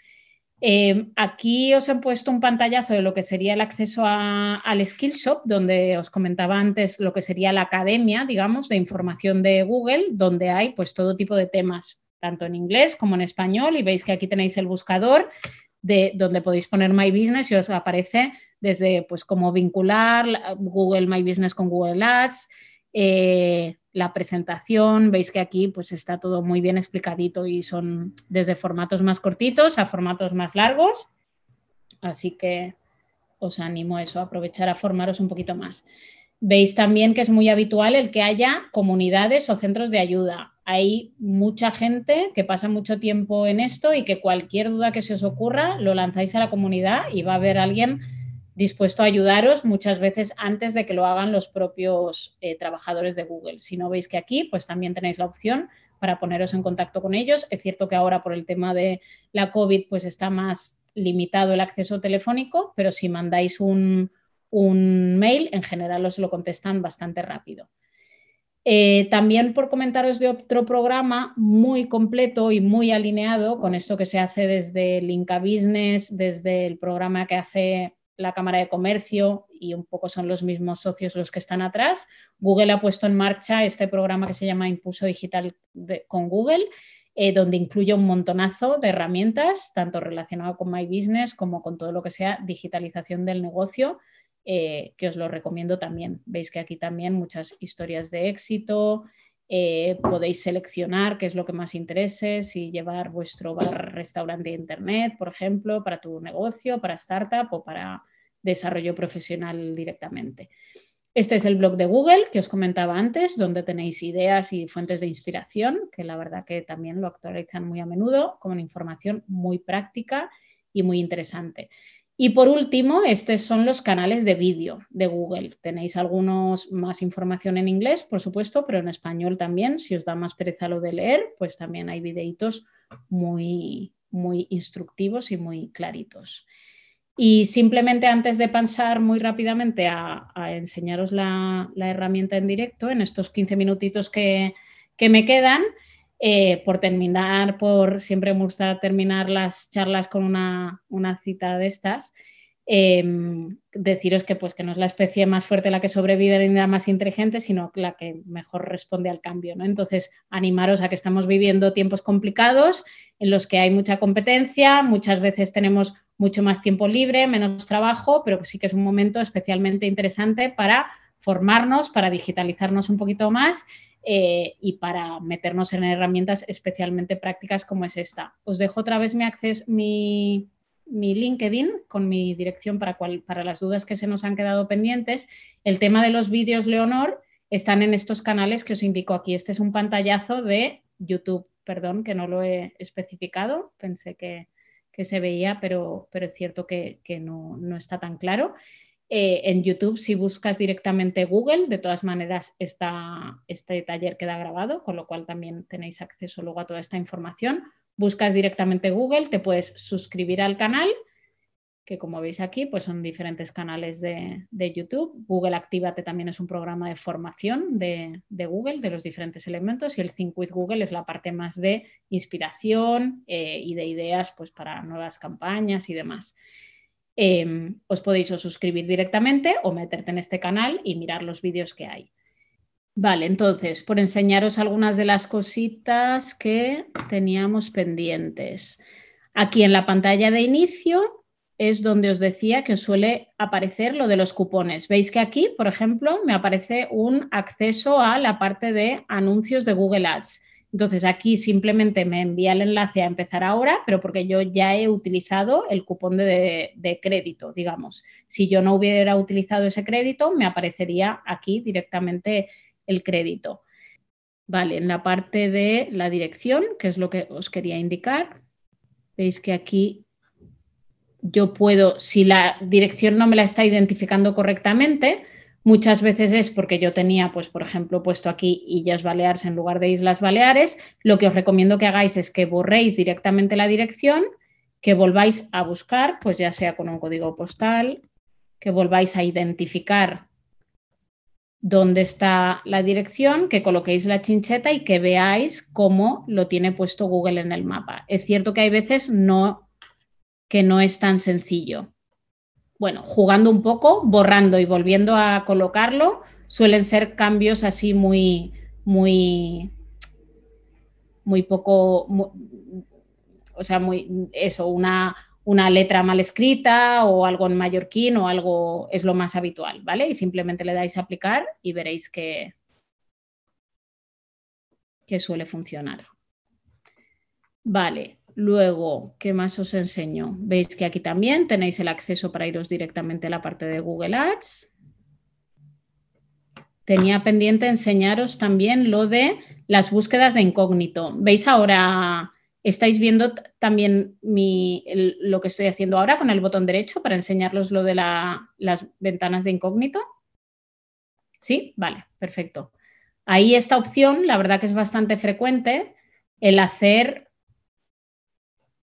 Aquí os he puesto un pantallazo de lo que sería el acceso al Skillshop, donde os comentaba antes lo que sería la academia, digamos, de información de Google, donde hay pues todo tipo de temas, tanto en inglés como en español, y veis que aquí tenéis el buscador donde podéis poner My Business y os aparece desde pues cómo vincular Google My Business con Google Ads, la presentación. Veis que aquí pues está todo muy bien explicadito y son desde formatos más cortitos a formatos más largos, así que os animo a eso, a aprovechar a formaros un poquito más. Veis también que es muy habitual el que haya comunidades o centros de ayuda. Hay mucha gente que pasa mucho tiempo en esto y que cualquier duda que se os ocurra lo lanzáis a la comunidad y va a haber alguien dispuesto a ayudaros muchas veces antes de que lo hagan los propios trabajadores de Google. Si no veis que aquí, pues también tenéis la opción para poneros en contacto con ellos. Es cierto que ahora por el tema de la COVID pues está más limitado el acceso telefónico, pero si mandáis un mail, en general os lo contestan bastante rápido. También por comentaros de otro programa muy completo y muy alineado con esto que se hace desde Linka Business, desde el programa que hace la Cámara de Comercio, y un poco son los mismos socios los que están atrás. Google ha puesto en marcha este programa que se llama Impulso Digital con Google, donde incluye un montonazo de herramientas, tanto relacionado con My Business como con todo lo que sea digitalización del negocio, que os lo recomiendo también. Veis que aquí también muchas historias de éxito, podéis seleccionar qué es lo que más interese, si llevar vuestro bar, restaurante de internet, por ejemplo, para tu negocio, para startup o para desarrollo profesional directamente. Este es el blog de Google que os comentaba antes, donde tenéis ideas y fuentes de inspiración, que la verdad que también lo actualizan muy a menudo, con información muy práctica y muy interesante. Y por último, estos son los canales de vídeo de Google. Tenéis algunos más información en inglés, por supuesto, pero en español también. Si os da más pereza lo de leer, pues también hay videitos muy instructivos y muy claritos. Y simplemente antes de pasar muy rápidamente a enseñaros la herramienta en directo, en estos 15 minutitos que me quedan, siempre me gusta terminar las charlas con una cita de estas, deciros que, pues, que no es la especie más fuerte la que sobrevive ni la más inteligente, sino la que mejor responde al cambio, ¿no? Entonces, animaros a que estamos viviendo tiempos complicados en los que hay mucha competencia, muchas veces tenemos mucho más tiempo libre, menos trabajo, pero sí que es un momento especialmente interesante para formarnos, para digitalizarnos un poquito más y para meternos en herramientas especialmente prácticas como es esta. Os dejo otra vez mi LinkedIn con mi dirección para las dudas que se nos han quedado pendientes. El tema de los vídeos, Leonor, están en estos canales que os indico aquí. Este es un pantallazo de YouTube, perdón que no lo he especificado, pensé que se veía, pero es cierto que no está tan claro. En YouTube, si buscas directamente Google, de todas maneras está este taller queda grabado, con lo cual también tenéis acceso luego a toda esta información. Buscas directamente Google, te puedes suscribir al canal, que como veis aquí, pues son diferentes canales de YouTube. Google Actívate también es un programa de formación de Google, de los diferentes elementos, y el Think with Google es la parte más de inspiración y de ideas, pues, para nuevas campañas y demás. Os podéis suscribir directamente o meterte en este canal y mirar los vídeos que hay. Vale, entonces, por enseñaros algunas de las cositas que teníamos pendientes. Aquí en la pantalla de inicio es donde os decía que os suele aparecer lo de los cupones. Veis que aquí, por ejemplo, me aparece un acceso a la parte de anuncios de Google Ads. Entonces aquí simplemente me envía el enlace a empezar ahora, pero porque yo ya he utilizado el cupón de crédito, digamos. Si yo no hubiera utilizado ese crédito, me aparecería aquí directamente el crédito. Vale, en la parte de la dirección, que es lo que os quería indicar, veis que aquí yo puedo, si la dirección no me la está identificando correctamente, muchas veces es porque yo tenía, pues, por ejemplo, puesto aquí Illas Baleares en lugar de Islas Baleares. Lo que os recomiendo que hagáis es que borréis directamente la dirección, que volváis a buscar, pues ya sea con un código postal, que volváis a identificar dónde está la dirección, que coloquéis la chincheta y que veáis cómo lo tiene puesto Google en el mapa. Es cierto que hay veces que no es tan sencillo. Bueno, jugando un poco, borrando y volviendo a colocarlo, suelen ser cambios así una letra mal escrita o algo en mallorquín o algo, es lo más habitual, ¿vale? Y simplemente le dais a aplicar y veréis que suele funcionar. Vale. Luego, ¿qué más os enseño? Veis que aquí también tenéis el acceso para iros directamente a la parte de Google Ads. Tenía pendiente enseñaros también lo de las búsquedas de incógnito. ¿Veis ahora Estáis viendo también lo que estoy haciendo ahora con el botón derecho para enseñaros lo de las ventanas de incógnito. ¿Sí? Vale, perfecto. Ahí esta opción, la verdad que es bastante frecuente, el hacer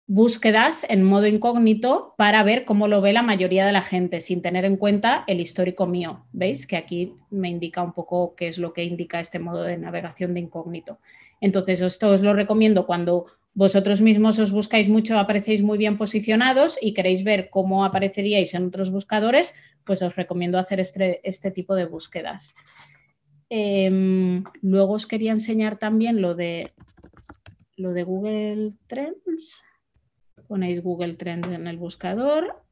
búsquedas en modo incógnito para ver cómo lo ve la mayoría de la gente, sin tener en cuenta el histórico mío. ¿Veis? Que aquí me indica un poco qué es lo que indica este modo de navegación de incógnito. Entonces, esto os lo recomiendo cuando vosotros mismos os buscáis mucho, aparecéis muy bien posicionados y queréis ver cómo apareceríais en otros buscadores, pues os recomiendo hacer este tipo de búsquedas. Luego os quería enseñar también lo de Google Trends. Ponéis Google Trends en el buscador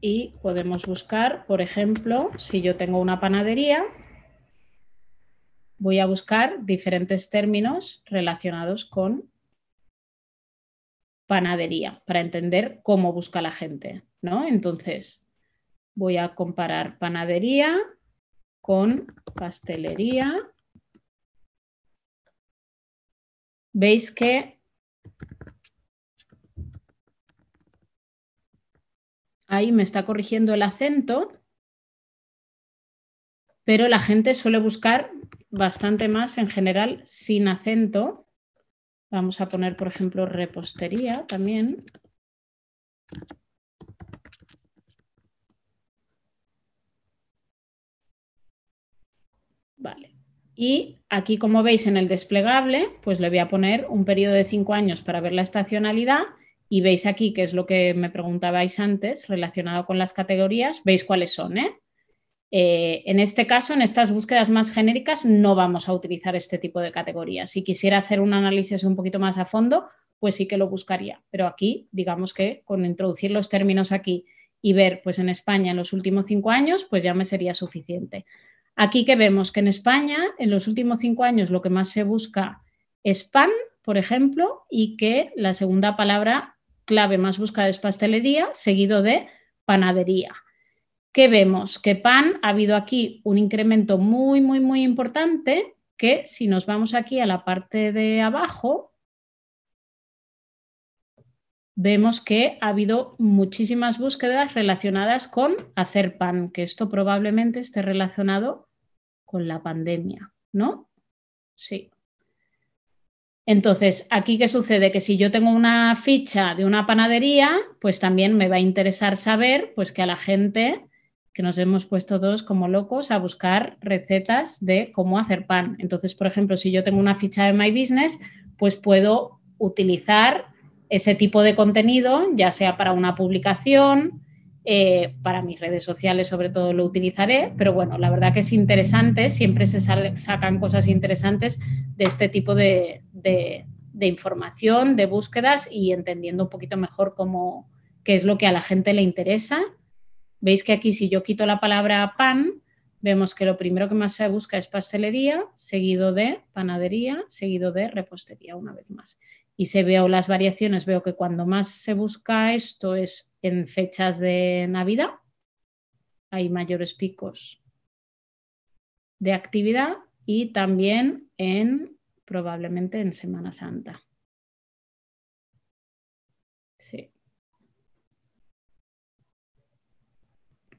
y podemos buscar, por ejemplo, si yo tengo una panadería, voy a buscar diferentes términos relacionados con panadería para entender cómo busca la gente, ¿no? Entonces, voy a comparar panadería con pastelería. Veis que ahí me está corrigiendo el acento, pero la gente suele buscar bastante más en general sin acento. Vamos a poner, por ejemplo, repostería también. Vale. Y aquí, como veis en el desplegable, pues le voy a poner un periodo de 5 años para ver la estacionalidad y veis aquí que es lo que me preguntabais antes relacionado con las categorías. Veis cuáles son, ¿eh? En este caso, en estas búsquedas más genéricas, no vamos a utilizar este tipo de categorías. Si quisiera hacer un análisis un poquito más a fondo, pues sí que lo buscaría. Pero aquí, digamos que con introducir los términos aquí y ver, pues en España en los últimos 5 años, pues ya me sería suficiente. Aquí que vemos que en España en los últimos 5 años lo que más se busca es pan, por ejemplo, y que la segunda palabra clave más buscada es pastelería, seguido de panadería. ¿Qué vemos? Que pan ha habido aquí un incremento muy, muy, muy importante, que si nos vamos aquí a la parte de abajo, vemos que ha habido muchísimas búsquedas relacionadas con hacer pan, que esto probablemente esté relacionado con la pandemia, ¿no? Sí. Entonces, ¿aquí qué sucede? Que si yo tengo una ficha de una panadería, pues también me va a interesar saber pues, que a la gente... que nos hemos puesto todos como locos a buscar recetas de cómo hacer pan. Entonces, por ejemplo, si yo tengo una ficha de My Business, pues puedo utilizar ese tipo de contenido, ya sea para una publicación, para mis redes sociales sobre todo lo utilizaré, pero bueno, la verdad que es interesante, siempre se sacan cosas interesantes de este tipo de información, de búsquedas y entendiendo un poquito mejor cómo, qué es lo que a la gente le interesa. Veis que aquí si yo quito la palabra pan, vemos que lo primero que más se busca es pastelería, seguido de panadería, seguido de repostería una vez más. Y si veo las variaciones, veo que cuando más se busca esto es en fechas de Navidad, hay mayores picos de actividad y también en probablemente en Semana Santa. Sí.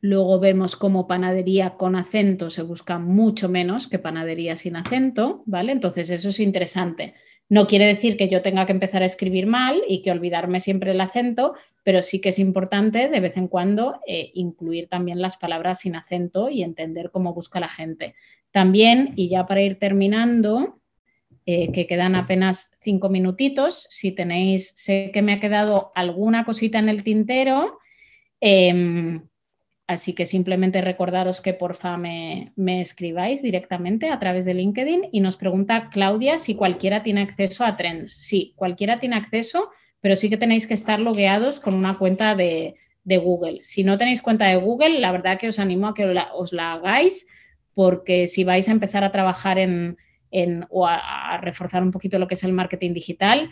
Luego vemos cómo panadería con acento se busca mucho menos que panadería sin acento, ¿vale? Entonces eso es interesante. No quiere decir que yo tenga que empezar a escribir mal y que olvidarme siempre el acento, pero sí que es importante de vez en cuando incluir también las palabras sin acento y entender cómo busca la gente. También, y ya para ir terminando, que quedan apenas 5 minutitos, si tenéis, sé que me ha quedado alguna cosita en el tintero, así que simplemente recordaros que porfa me escribáis directamente a través de LinkedIn y nos pregunta Claudia si cualquiera tiene acceso a Trends. Sí, cualquiera tiene acceso, pero sí que tenéis que estar logueados con una cuenta de Google. Si no tenéis cuenta de Google, la verdad que os animo a que os la hagáis porque si vais a empezar a trabajar o a reforzar un poquito lo que es el marketing digital,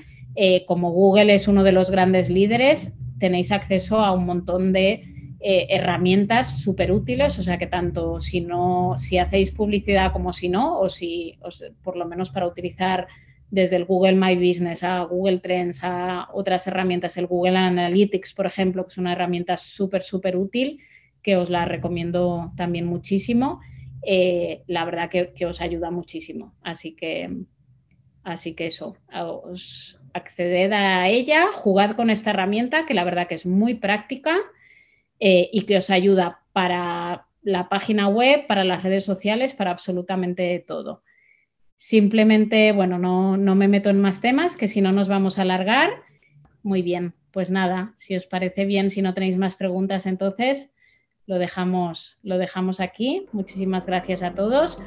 como Google es uno de los grandes líderes, tenéis acceso a un montón de... herramientas súper útiles, o sea que tanto si hacéis publicidad como si no, o si por lo menos para utilizar desde el Google My Business a Google Trends a otras herramientas, el Google Analytics, por ejemplo, que es una herramienta súper, súper útil, que os la recomiendo también muchísimo. La verdad que os ayuda muchísimo. Así que eso, os acceded a ella, jugad con esta herramienta, que la verdad que es muy práctica y que os ayuda para la página web, para las redes sociales, para absolutamente todo. Simplemente, bueno, no me meto en más temas, que si no nos vamos a alargar. Muy bien, pues nada, si os parece bien, si no tenéis más preguntas, entonces lo dejamos aquí. Muchísimas gracias a todos.